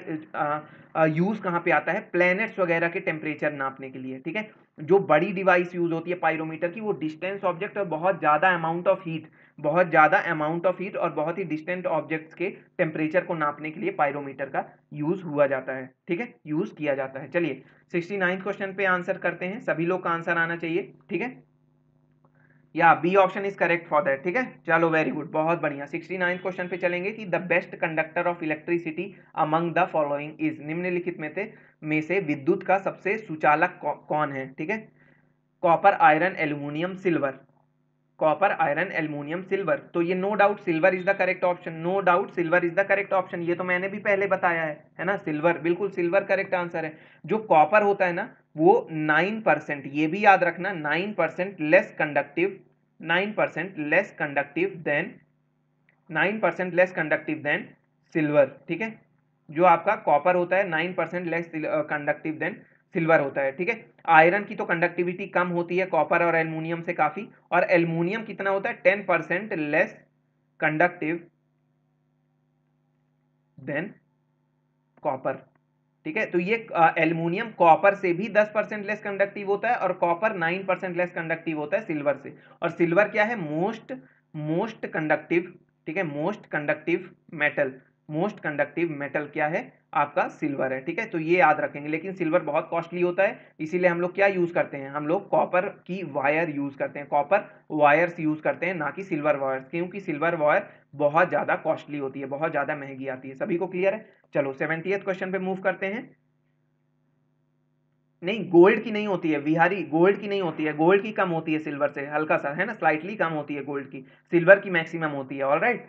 यूज़ कहाँ पे आता है? प्लैनेट्स वगैरह के टेम्परेचर नापने के लिए, ठीक है। जो बड़ी डिवाइस यूज़ होती है पायरोमीटर की, वो डिस्टेंस ऑब्जेक्ट और बहुत ज़्यादा अमाउंट ऑफ हीट, बहुत ज़्यादा अमाउंट ऑफ हीट और बहुत ही डिस्टेंट ऑब्जेक्ट्स के टेम्परेचर को नापने के लिए पायरोमीटर का यूज़ हुआ जाता है, ठीक है, यूज़ किया जाता है। चलिए सिक्सटी नाइन्थ क्वेश्चन पे आंसर करते हैं, सभी लोग का आंसर आना चाहिए, ठीक है, या B option is correct for that, ठीक है। चलो वेरी गुड, बहुत बढ़िया। सिक्सटी नाइन्थ क्वेश्चन पे चलेंगे कि the best conductor of electricity among the following is, निम्नलिखित में से में से विद्युत का सबसे सुचालक कौ, कौन है, ठीक है। Copper, iron, aluminium, silver. Copper, iron, aluminium, silver. तो ये no doubt silver is the correct option, no doubt silver is the correct option. ये तो मैंने भी पहले बताया है, है ना, सिल्वर, बिल्कुल सिल्वर करेक्ट आंसर है। जो कॉपर होता है ना वो नाइन परसेंट, ये भी याद रखना, nine percent less conductive, nine percent less conductive than, nine percent less conductive than silver, ठीक है। जो आपका कॉपर होता है nine percent less conductive than silver होता है, ठीक है। आयरन की तो कंडक्टिविटी कम होती है कॉपर और एल्यूमिनियम से काफ़ी, और एल्यूमिनियम कितना होता है? Ten percent less conductive than copper, ठीक है। तो ये एल्यूमिनियम कॉपर से भी दस परसेंट लेस कंडक्टिव होता है, और copper nine percent less conductive होता है सिल्वर से। और सिल्वर क्या है? मोस्ट मोस्ट कंडक्टिव, ठीक है, most conductive metal, most conductive metal क्या है आपका? सिल्वर है, ठीक है। तो ये याद रखेंगे, लेकिन सिल्वर बहुत कॉस्टली होता है, इसीलिए हम लोग क्या यूज़ करते हैं? हम लोग कॉपर की वायर यूज़ करते हैं, कॉपर वायर्स यूज़ करते हैं, ना कि सिल्वर वायर्स, क्योंकि सिल्वर वायर बहुत ज़्यादा कॉस्टली होती है, बहुत ज़्यादा महंगी आती है। सभी को क्लियर है? चलो सेवेंटीएथ क्वेश्चन पे मूव करते हैं। नहीं, गोल्ड की नहीं होती है बिहारी, गोल्ड की नहीं होती है, गोल्ड की कम होती है सिल्वर से, हल्का सा, है ना, स्लाइटली कम होती है गोल्ड की, सिल्वर की मैक्सिमम होती है। ऑल राइट,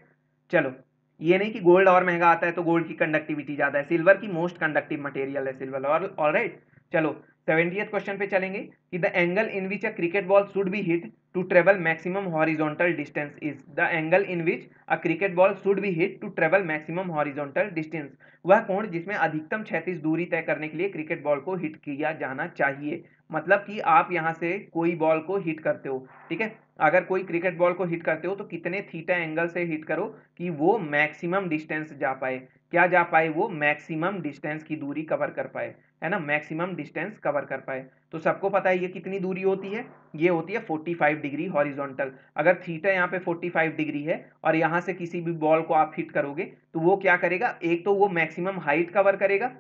चलो ये नहीं कि गोल्ड और महंगा आता है तो गोल्ड की कंडक्टिविटी ज़्यादा है, सिल्वर की मोस्ट कंडक्टिव मटेरियल है सिल्वर। और ऑलराइट, चलो सेवेंटीएथ क्वेश्चन पे चलेंगे कि the angle in which a cricket ball should be hit to travel maximum horizontal distance is, the angle in which a cricket ball should be hit to travel maximum horizontal distance, वह कोण जिसमें अधिकतम छत्तीस दूरी तय करने के लिए क्रिकेट बॉल को हिट किया जाना चाहिए। मतलब कि आप यहाँ से कोई बॉल को हिट करते हो, ठीक है, अगर कोई क्रिकेट बॉल को हिट करते हो तो कितने थीटा एंगल से हिट करो कि वो मैक्सिमम डिस्टेंस जा पाए, क्या जा पाए? वो मैक्सिमम डिस्टेंस की दूरी कवर कर पाए, है ना, मैक्सिमम डिस्टेंस कवर कर पाए। तो सबको पता है ये कितनी दूरी होती है? ये होती है पैंतालीस डिग्री हॉरिजॉन्टल। अगर थीटा यहाँ पे पैंतालीस डिग्री है और यहाँ से किसी भी बॉल को आप हिट करोगे तो वो क्या करेगा? एक तो वो मैक्सिमम हाइट कवर करेगा,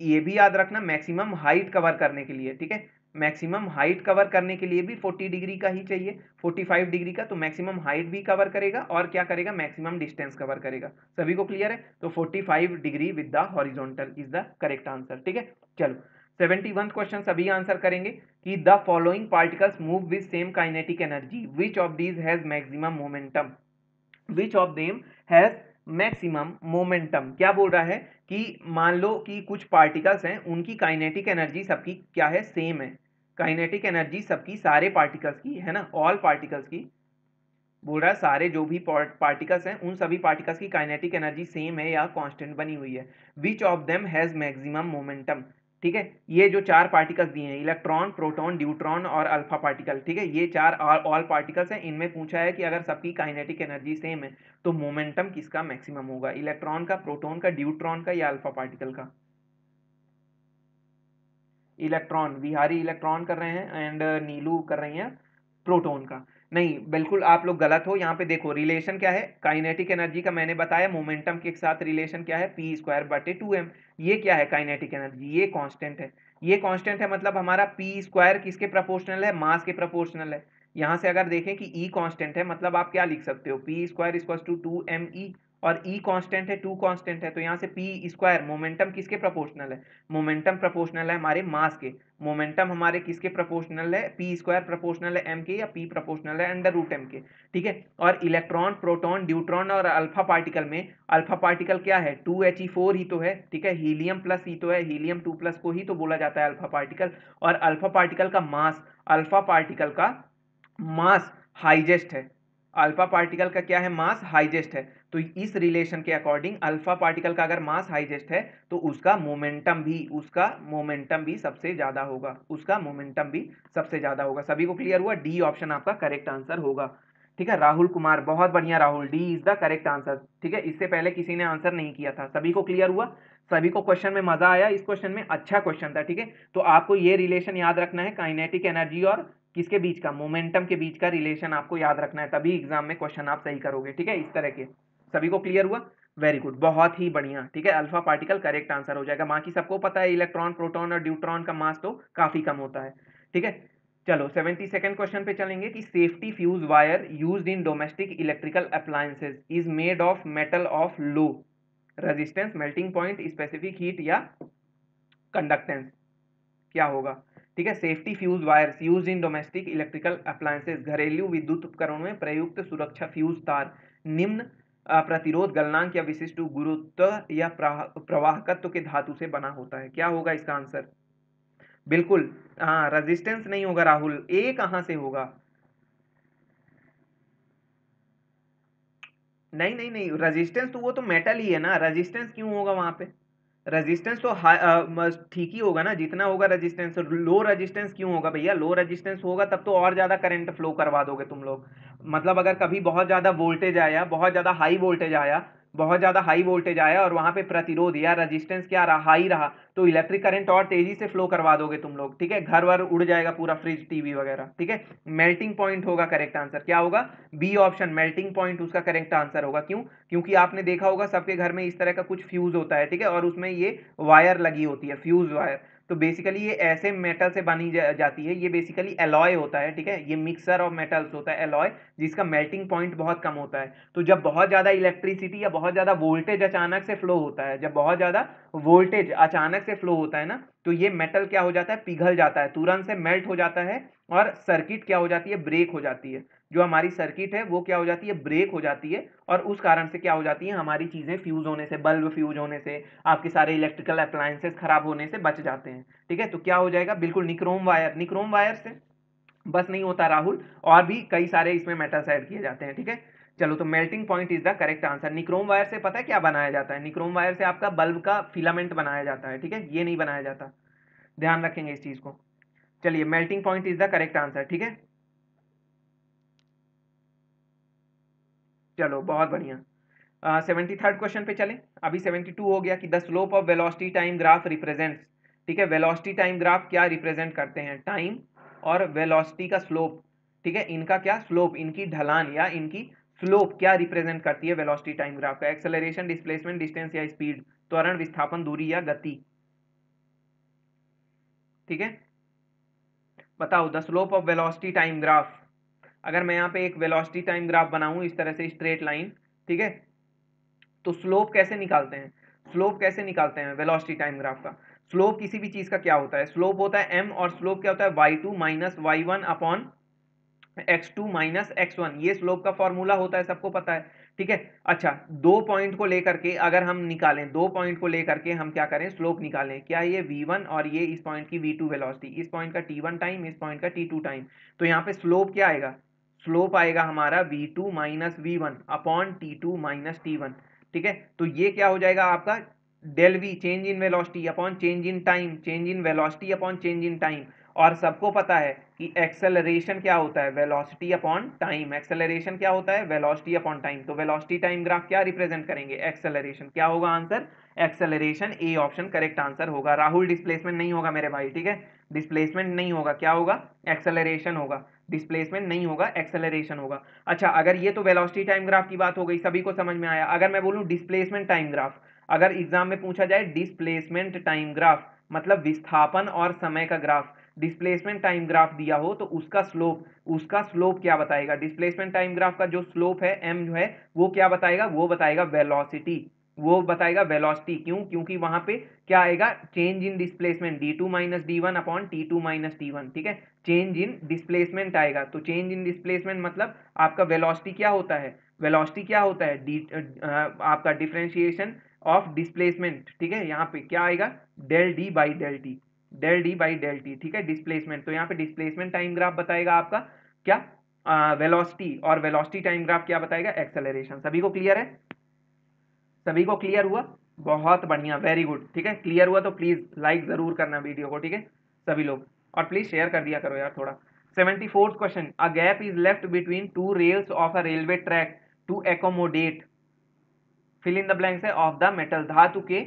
ये भी याद रखना, मैक्सिमम हाइट कवर करने के लिए, ठीक है, मैक्सिमम हाइट कवर करने के लिए भी चालीस डिग्री का ही चाहिए, पैंतालीस डिग्री का, तो मैक्सिमम हाइट भी कवर करेगा और क्या करेगा? मैक्सिमम डिस्टेंस कवर करेगा। सभी को क्लियर है? तो पैंतालीस degree with the horizontal is the correct answer, ठीक है। चलो इकहत्तरवां क्वेश्चन सभी आंसर करेंगे कि the following particles move with same kinetic energy, which of these has maximum momentum. Which of them has maximum momentum. क्या बोल रहा है कि मान लो कि कुछ पार्टिकल्स हैं, उनकी काइनेटिक एनर्जी सबकी क्या है, सेम है। काइनेटिक एनर्जी सबकी सारे पार्टिकल्स की है ना, ऑल पार्टिकल्स की बोल रहा है, सारे जो भी पार्टिकल्स हैं उन सभी पार्टिकल्स की काइनेटिक एनर्जी सेम है या कांस्टेंट बनी हुई है। Which of them has maximum momentum. ठीक है, ये जो चार पार्टिकल्स दिए हैं, इलेक्ट्रॉन, प्रोटॉन, ड्यूट्रॉन और अल्फा पार्टिकल, ठीक है, ये चार ऑल पार्टिकल्स हैं। इनमें पूछा है कि अगर सबकी काइनेटिक एनर्जी सेम है तो मोमेंटम किसका मैक्सिमम होगा, इलेक्ट्रॉन का, प्रोटॉन का, ड्यूट्रॉन का या अल्फा पार्टिकल का। इलेक्ट्रॉन, बिहारी इलेक्ट्रॉन कर रहे हैं एंड नीलू कर रही हैं प्रोटॉन का। नहीं, बिल्कुल आप लोग गलत हो। यहाँ पे देखो रिलेशन क्या है, काइनेटिक एनर्जी का मैंने बताया, मोमेंटम के साथ रिलेशन क्या है, पी स्क्वायर बटे टू एम। ये क्या है, काइनेटिक एनर्जी, ये कांस्टेंट है, ये कांस्टेंट है मतलब हमारा पी स्क्वायर किसके प्रोपोर्शनल है, मास के प्रोपोर्शनल है। यहाँ से अगर देखें कि ई कांस्टेंट है मतलब आप क्या लिख सकते हो, P square equals to two M E, और ई कांस्टेंट है, टू कांस्टेंट है, तो यहाँ से पी स्क्वायर, मोमेंटम किसके प्रोपोर्शनल है, मोमेंटम प्रोपोर्शनल है हमारे मास के। मोमेंटम हमारे किसके प्रोपोर्शनल है, पी स्क्वायर प्रोपोर्शनल है एम के, या पी प्रोपोर्शनल है अंडर रूट एम के। ठीक है, और इलेक्ट्रॉन, प्रोटॉन, ड्यूट्रॉन और अल्फा पार्टिकल में, अल्फा पार्टिकल क्या है, टू एच ई फोर ही तो है, ठीक है, हीलियम प्लस ही तो है, हीलियम टू प्लस को ही तो बोला जाता है अल्फा पार्टिकल। और अल्फा पार्टिकल का मास, अल्फा पार्टिकल का मास हाइजेस्ट है, अल्फा पार्टिकल का क्या है, मास हाइजेस्ट है। तो इस रिलेशन के अकॉर्डिंग अल्फा पार्टिकल का अगर मास हाइजेस्ट है तो उसका मोमेंटम भी उसका मोमेंटम भी सबसे ज़्यादा होगा, उसका मोमेंटम भी सबसे ज़्यादा होगा। सभी को क्लियर हुआ, डी ऑप्शन आपका करेक्ट आंसर होगा। ठीक है राहुल कुमार, बहुत बढ़िया Rahul, D is the correct answer. ठीक है, इससे पहले किसी ने आंसर नहीं किया था। सभी को क्लियर हुआ, सभी को क्वेश्चन में मजा आया, इस क्वेश्चन में अच्छा क्वेश्चन था। ठीक है, तो आपको ये रिलेशन याद रखना है, काइनेटिक एनर्जी और किसके बीच का, मोमेंटम के बीच का रिलेशन आपको याद रखना है, तभी एग्जाम में क्वेश्चन आप सही करोगे। ठीक है, इस तरह के सभी को क्लियर हुआ, वेरी गुड, बहुत ही बढ़िया। ठीक है, अल्फा पार्टिकल करेक्ट आंसर हो जाएगा। बाकी सबको पता है इलेक्ट्रॉन, प्रोटॉन और ड्यूट्रॉन का मास तो काफी कम होता है। ठीक है, चलो सेवेंटी सेकेंड क्वेश्चन पे चलेंगे कि safety fuse wire used in domestic electrical appliances is made of metal of low resistance, melting point, specific heat या कंडक्टेंस, क्या होगा। ठीक है, safety fuse wires use in domestic electrical appliances, घरेलू विद्युत उपकरणों में प्रयुक्त सुरक्षा फ्यूज तार निम्न प्रतिरोध, गलनांक या विशिष्ट गुरुत्व या प्रवाहकत्व के धातु से बना होता है, क्या होगा इसका आंसर। बिल्कुल हाँ, रेजिस्टेंस नहीं होगा राहुल, ए कहां से होगा, नहीं नहीं नहीं रेजिस्टेंस तो वो तो मेटल ही है ना, रेजिस्टेंस क्यों होगा वहां पे, रेजिस्टेंस तो ठीक ही होगा ना, जितना होगा रेजिस्टेंस। लो रेजिस्टेंस क्यों होगा भैया, लो रेजिस्टेंस होगा तब तो और ज़्यादा करंट फ्लो करवा दोगे तुम लोग। मतलब अगर कभी बहुत ज़्यादा वोल्टेज आया, बहुत ज़्यादा हाई वोल्टेज आया, बहुत ज़्यादा हाई वोल्टेज आया और वहाँ पे प्रतिरोध या रेजिस्टेंस क्या रहा, हाई रहा, तो इलेक्ट्रिक करंट और तेज़ी से फ्लो करवा दोगे तुम लोग। ठीक है, घर वर उड़ जाएगा पूरा, फ्रिज, टीवी वगैरह। ठीक है, मेल्टिंग पॉइंट होगा करेक्ट आंसर, क्या होगा, बी ऑप्शन, मेल्टिंग पॉइंट उसका करेक्ट आंसर होगा। क्यों, क्योंकि आपने देखा होगा सबके घर में इस तरह का कुछ फ्यूज़ होता है। ठीक है, और उसमें ये वायर लगी होती है, फ्यूज़ वायर, तो बेसिकली ये ऐसे मेटल से बनी जा, जाती है, ये बेसिकली एलॉय होता है। ठीक है, ये मिक्सर ऑफ मेटल्स होता है एलॉय, जिसका मेल्टिंग पॉइंट बहुत कम होता है। तो जब बहुत ज़्यादा इलेक्ट्रिसिटी या बहुत ज़्यादा वोल्टेज अचानक से फ्लो होता है, जब बहुत ज़्यादा वोल्टेज अचानक से फ्लो होता है ना, तो ये मेटल क्या हो जाता है, पिघल जाता है, तुरंत से मेल्ट हो जाता है और सर्किट क्या हो जाती है, ब्रेक हो जाती है। जो हमारी सर्किट है वो क्या हो जाती है, ब्रेक हो जाती है, और उस कारण से क्या हो जाती है, हमारी चीज़ें फ्यूज़ होने से, बल्ब फ्यूज़ होने से, आपके सारे इलेक्ट्रिकल अप्लायंसेस खराब होने से बच जाते हैं। ठीक है, तो क्या हो जाएगा, बिल्कुल निक्रोम वायर, निक्रोम वायर से बस नहीं होता राहुल, और भी कई सारे इसमें मेटल्स ऐड किए जाते हैं। ठीक है, चलो तो melting point is the correct answer. निक्रोम wire से पता है क्या बनाया जाता है, निक्रोम वायर से आपका बल्ब का फिलामेंट बनाया जाता है। ठीक है, ये नहीं बनाया जाता, ध्यान रखेंगे इस चीज़ को। चलिए, melting point is the correct answer. ठीक है, चलो बहुत बढ़िया। सेवेंटी थर्ड क्वेश्चन पे चलें, अभी सेवेंटी टू हो गया कि the slope of velocity time graph represents. ठीक है, वेलोसिटी टाइम ग्राफ क्या रिप्रेजेंट करते हैं, टाइम और वेलोसिटी का स्लोप। ठीक है, इनका क्या स्लोप, इनकी ढलान या इनकी स्लोप क्या रिप्रेजेंट करती है वेलोसिटी टाइम ग्राफ का, एक्सेलरेशन, डिस्प्लेसमेंट, डिस्टेंस या स्पीड, त्वरण, विस्थापन, दूरी या गति। ठीक है, बताओ the slope of velocity time graph. अगर मैं यहाँ पे एक वेलोसिटी टाइम ग्राफ बनाऊँ इस तरह से, स्ट्रेट लाइन, ठीक है, तो स्लोप कैसे निकालते हैं, स्लोप कैसे निकालते हैं वेलोसिटी टाइम ग्राफ का। स्लोप किसी भी चीज़ का क्या होता है, स्लोप होता है m, और स्लोप क्या होता है, Y two minus Y one upon X two minus X one, ये स्लोप का फॉर्मूला होता है, सबको पता है। ठीक है। अच्छा, दो पॉइंट को लेकर के अगर हम निकालें, दो पॉइंट को लेकर के हम क्या करें, स्लोप निकालें। क्या ये वी वन और ये इस पॉइंट की वी टू वेलोसिटी, इस पॉइंट का टी वन टाइम, इस पॉइंट का टी टू टाइम। तो यहाँ पे स्लोप क्या आएगा, स्लोप आएगा हमारा V two minus V one upon T two minus T one. ठीक है, तो ये क्या हो जाएगा आपका del V, change in velocity upon change in time, change in velocity upon change in time. और सबको पता है कि एक्सेलरेशन क्या होता है, वेलोसिटी अपॉन टाइम। एक्सेलरेशन क्या होता है, वेलोसिटी अपॉन टाइम। तो वेलोसिटी टाइम ग्राफ क्या रिप्रेजेंट करेंगे, एक्सेलरेशन। क्या होगा answer, acceleration. A option correct answer होगा। राहुल डिस्प्लेसमेंट नहीं होगा मेरे भाई, ठीक है, डिस्प्लेसमेंट नहीं होगा। क्या होगा, एक्सेलरेशन होगा, डिस्प्लेसमेंट नहीं होगा, एक्सेलरेशन होगा। अच्छा, अगर ये तो वेलोसिटी टाइम ग्राफ की बात हो गई, सभी को समझ में आया। अगर मैं बोलूँ डिस्प्लेसमेंट टाइम ग्राफ, अगर एग्जाम में पूछा जाए डिस्प्लेसमेंट टाइम ग्राफ मतलब विस्थापन और समय का ग्राफ, डिस्प्लेसमेंट टाइम ग्राफ दिया हो तो उसका स्लोप, उसका स्लोप क्या बताएगा, डिस्प्लेसमेंट टाइम ग्राफ का जो स्लोप है एम जो है वो क्या बताएगा, वो बताएगा वेलोसिटी, वो बताएगा वेलोसिटी। क्यों, क्योंकि वहां पे क्या आएगा, change in displacement D two minus D one upon T two minus T one. ठीक है, चेंज इन डिस्प्लेसमेंट आएगा। तो चेंज इन डिस्प्लेसमेंट मतलब आपका वेलोसिटी क्या होता है, वेलोसिटी क्या होता है, डी आपका डिफ्रेंशिएशन ऑफ डिस्प्लेसमेंट। ठीक है, यहाँ पे क्या आएगा, del D by del T, del D by del T. ठीक है, डिस्प्लेसमेंट। तो यहाँ पे डिस्प्लेसमेंट टाइम ग्राफ बताएगा आपका क्या, वेलोसिटी, और वेलोसिटी टाइम ग्राफ क्या बताएगा, एक्सेलरेशन। सभी को क्लियर है, सभी को क्लियर हुआ, बहुत बढ़िया, वेरी गुड। ठीक है, क्लियर हुआ तो प्लीज लाइक जरूर करना वीडियो को, ठीक है सभी लोग, और प्लीज शेयर कर दिया करो यार थोड़ा। Seventy fourth question, a gap is left between two rails of a railway track to accommodate fill in the blanks है ऑफ द मेटल। धातु के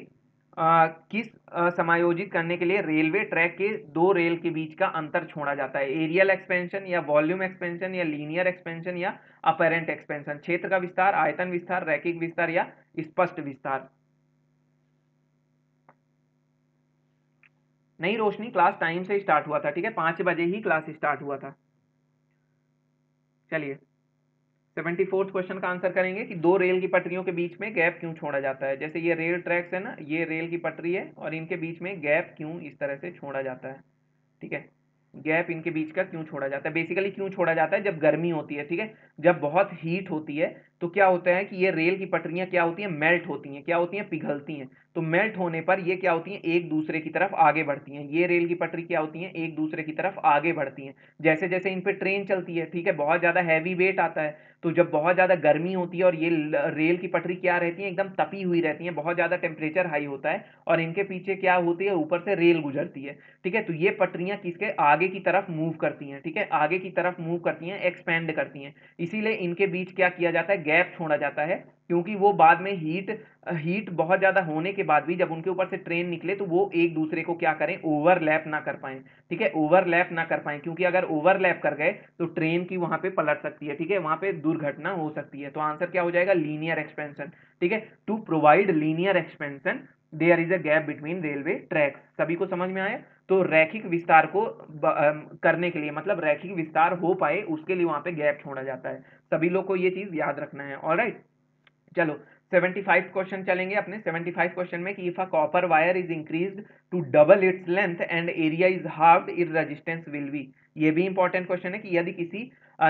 Uh, किस uh, समायोजित करने के लिए रेलवे ट्रैक के दो रेल के बीच का अंतर छोड़ा जाता है, एरियल एक्सपेंशन या वॉल्यूम एक्सपेंशन या लीनियर एक्सपेंशन या अपेरेंट एक्सपेंशन, क्षेत्र का विस्तार, आयतन विस्तार, रैखिक विस्तार या स्पष्ट विस्तार। नहीं रोशनी, क्लास टाइम से स्टार्ट हुआ था, ठीक है, पांच बजे ही क्लास स्टार्ट हुआ था। चलिए सेवेंटी फोर्थ क्वेश्चन का आंसर करेंगे कि दो रेल की पटरियों के बीच में गैप क्यों छोड़ा जाता है। जैसे ये रेल ट्रैक्स है ना, ये रेल की पटरी है और इनके बीच में गैप क्यों इस तरह से छोड़ा जाता है। ठीक है, गैप इनके बीच का क्यों छोड़ा जाता है, बेसिकली क्यों छोड़ा जाता है, जब गर्मी होती है, ठीक है, जब बहुत हीट होती है तो क्या होता है कि ये रेल की पटरियां क्या होती हैं, मेल्ट होती हैं। क्या होती हैं, पिघलती हैं। तो मेल्ट होने पर ये क्या होती हैं, एक दूसरे की तरफ आगे बढ़ती हैं। ये रेल की पटरी क्या होती हैं, एक दूसरे की तरफ आगे बढ़ती हैं। जैसे जैसे इन पर ट्रेन चलती है, ठीक है, बहुत ज़्यादा हैवी वेट आता है, तो जब बहुत ज़्यादा गर्मी होती है और ये रेल की पटरी क्या रहती है, एकदम तपी हुई रहती है, बहुत ज़्यादा टेम्परेचर हाई होता है और इनके पीछे क्या होती है, ऊपर से रेल गुजरती है। ठीक है, तो ये पटरियाँ किसके आगे की तरफ मूव करती हैं, ठीक है, आगे की तरफ मूव करती हैं, एक्सपेंड करती हैं। इसीलिए इनके बीच क्या किया जाता है, गैप छोड़ा जाता है, क्योंकि वो बाद में हीट हीट बहुत ज़्यादा होने के बाद भी जब उनके ऊपर से ट्रेन निकले तो वो एक दूसरे को क्या करें, ओवरलैप ना कर पाएं। ठीक है, ओवरलैप ना कर पाएं, क्योंकि अगर ओवरलैप कर गए तो ट्रेन की वहाँ पे पलट सकती है। ठीक है, वहाँ पे दुर्घटना हो सकती है। तो आंसर क्या हो जाएगा, लीनियर एक्सपेंशन। ठीक है, to provide linear expansion there is a gap between railway tracks. सभी को समझ में आया। तो रैखिक विस्तार को करने के लिए, मतलब रैखिक विस्तार हो पाए उसके लिए वहाँ पे गैप छोड़ा जाता है। सभी लोग को ये चीज़ याद रखना है। ऑलराइट, चलो सेवेंटी फाइव क्वेश्चन चलेंगे अपने। सेवेंटी फाइव क्वेश्चन में कि if a copper wire is increased to double its length and area is half it resistance will be. ये भी इंपॉर्टेंट क्वेश्चन है कि यदि किसी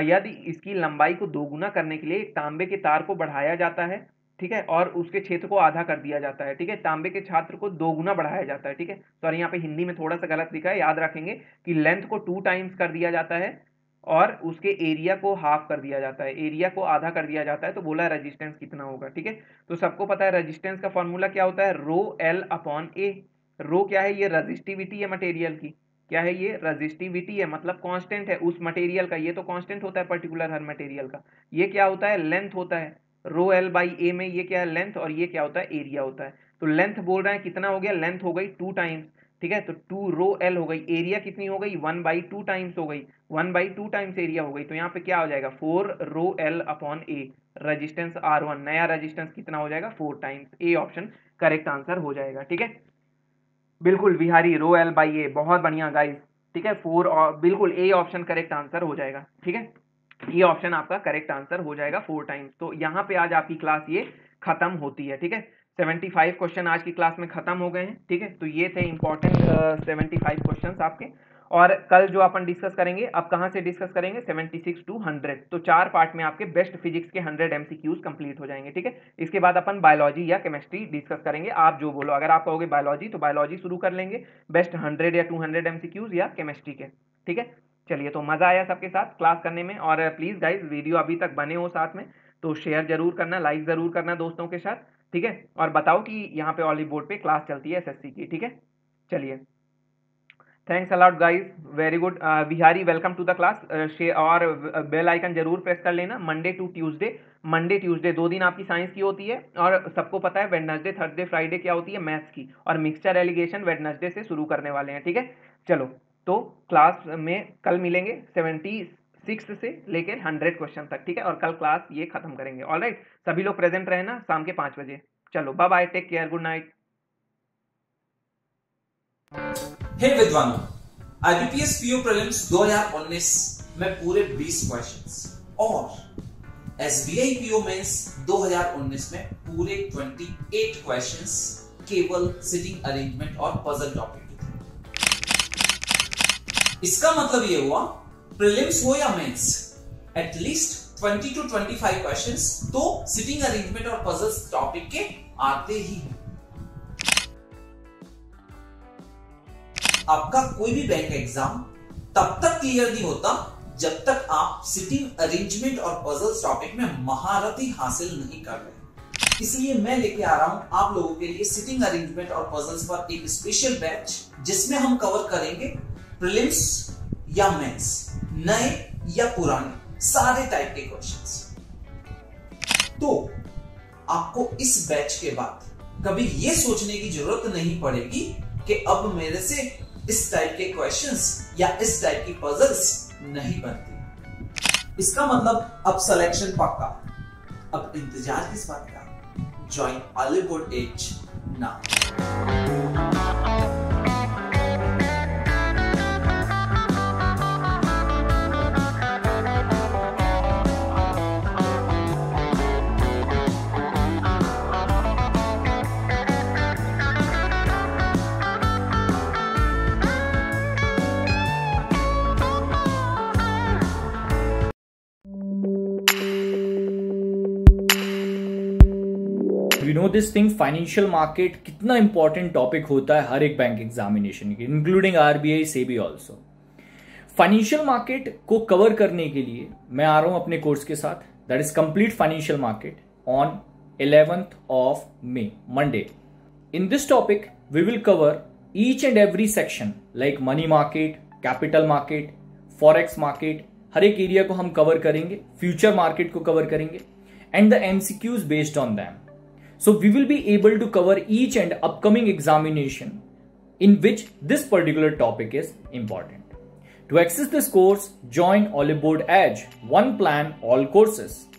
यदि इसकी लंबाई को दोगुना करने के लिए एक तांबे के तार को बढ़ाया जाता है, ठीक है, और उसके क्षेत्र को आधा कर दिया जाता है। ठीक है, तांबे के छात्र को दोगुना बढ़ाया जाता है। ठीक है, सॉरी यहाँ पे हिंदी में थोड़ा सा गलत लिखा है, याद रखेंगे कि लेंथ को टू टाइम्स कर दिया जाता है और उसके एरिया को हाफ कर दिया जाता है, एरिया को आधा कर दिया जाता है। तो बोला रेजिस्टेंस कितना होगा। ठीक है, तो सबको पता है रेजिस्टेंस का फॉर्मूला क्या होता है, रो एल अपॉन ए। रो क्या है, ये रेजिस्टिविटी है मटेरियल की। क्या है ये, रेजिस्टिविटी है, मतलब कांस्टेंट है उस मटेरियल का। ये तो कांस्टेंट होता है पर्टिकुलर हर मटेरियल का। ये क्या होता है, लेंथ होता है। रो एल बाई ए में ये क्या है, लेंथ, और ये क्या होता है, एरिया होता है। तो लेंथ बोल रहे हैं कितना हो गया, लेंथ हो गई टू टाइम्स, ठीक है, तो टू रो एल हो गई। एरिया कितनी हो गई, वन बाई टू टाइम्स हो गई, one by two times area हो गई। तो यहाँ पे क्या हो जाएगा, four rho L upon A, resistance R one, नया रजिस्टेंस कितना हो जाएगा, four times. A option correct answer हो जाएगा। ठीक है, बिल्कुल Bihari, rho L by A, बहुत बढ़िया गाइज। ठीक है, फोर, बिल्कुल ए ऑप्शन करेक्ट आंसर हो जाएगा। ठीक है, ये ऑप्शन आपका करेक्ट आंसर हो जाएगा, फोर टाइम्स। तो यहाँ पे आज आपकी क्लास ये खत्म होती है। ठीक है, सेवेंटी फाइव क्वेश्चन आज की क्लास में खत्म हो गए हैं। ठीक है, तो ये थे इंपॉर्टेंट सेवेंटी फाइव क्वेश्चंस आपके। और कल जो अपन डिस्कस करेंगे, अब कहाँ से डिस्कस करेंगे, सेवेंटी सिक्स टू हंड्रेड। तो चार पार्ट में आपके बेस्ट फिजिक्स के हंड्रेड एमसीक्यूज कंप्लीट हो जाएंगे, ठीक है। इसके बाद अपन बायोलॉजी या केमिस्ट्री डिस्कस करेंगे, आप जो बोलो। अगर आप कहोगे बायोलॉजी तो बायोलॉजी शुरू कर लेंगे, बेस्ट हंड्रेड या टू हंड्रेड एमसीक्यूज या केमिस्ट्री के, ठीक है। चलिए, तो मज़ा आया सबके साथ क्लास करने में, और प्लीज़ गाइज वीडियो अभी तक बने हो साथ में तो शेयर जरूर करना, लाइक ज़रूर करना दोस्तों के साथ, ठीक है। और बताओ कि यहाँ पे ऑलिव बोर्ड पे क्लास चलती है एसएससी की, ठीक है। चलिए, thanks a lot guys, very good. Bihari, welcome to the class. और बेल आइकन जरूर प्रेस कर लेना। Monday to Tuesday, Monday Tuesday दो दिन आपकी साइंस की होती है, और सबको पता है वेडनेसडे थर्सडे फ्राइडे क्या होती है, मैथ्स की। और मिक्सचर एलिगेशन वेडनेसडे से शुरू करने वाले हैं, ठीक है। चलो, तो क्लास में कल मिलेंगे सेवेंटी सिक्स से लेकर हंड्रेड क्वेश्चन तक, ठीक है। और कल क्लास ये खत्म करेंगे, ऑलराइट। सभी लोग प्रेजेंट रहना शाम के पाँच बजे। चलो, bye bye, take care, good night. हे विद्वानों, आईबीपीएस पीयू प्रीलिम्स दो हज़ार उन्नीस में पूरे बीस क्वेश्चंस और एसबीआई पीयू मेंस दो हज़ार उन्नीस में पूरे अट्ठाईस क्वेश्चंस केवल सिटिंग अरेंजमेंट और पजल टॉपिक के थे। इसका मतलब ये हुआ प्रीलिम्स हो या मेंस, एटलीस्ट बीस टू पच्चीस क्वेश्चंस तो सिटिंग अरेंजमेंट और पजल्स टॉपिक के आते ही हैं। आपका कोई भी बैंक एग्जाम तब तक क्लियर नहीं होता जब तक आप सिटिंग अरेंजमेंट और पजल्स टॉपिक में महारथी हासिल नहीं कर रहे। इसलिए मैं लेके आ रहा हूं आप लोगों के लिए सिटिंग अरेंजमेंट और पजल्स पर एक स्पेशल बैच, जिसमें हम कवर करेंगे प्रीलिम्स या मेंस, नए या पुराने, सारे टाइप के क्वेश्चंस। तो आपको इस बैच के बाद कभी यह सोचने की जरूरत नहीं पड़ेगी कि अब मेरे से इस टाइप के क्वेश्चंस या इस टाइप की पजल्स नहीं बनती। इसका मतलब अब सिलेक्शन पक्का। अब इंतजार किस बात का, join Oliveboard as now. This thing financial market कितना इंपॉर्टेंट टॉपिक होता है हर एक बैंक एग्जामिनेशन के, इंक्लूडिंग आरबीआई से भी ऑल्सो। फाइनेंशियल मार्केट को कवर करने के लिए मैं आ रहा हूं अपने कोर्स के साथ, that is complete financial market, on eleventh of May, Monday. In this topic we will cover each and every section like money market, capital market, forex market, हर एक एरिया को हम कवर करेंगे, फ्यूचर मार्केट को cover करेंगे, and the MCQs based on them. So we will be able to cover each and upcoming examination in which this particular topic is important. To access this course, join Olive Board Edge, one plan, all courses.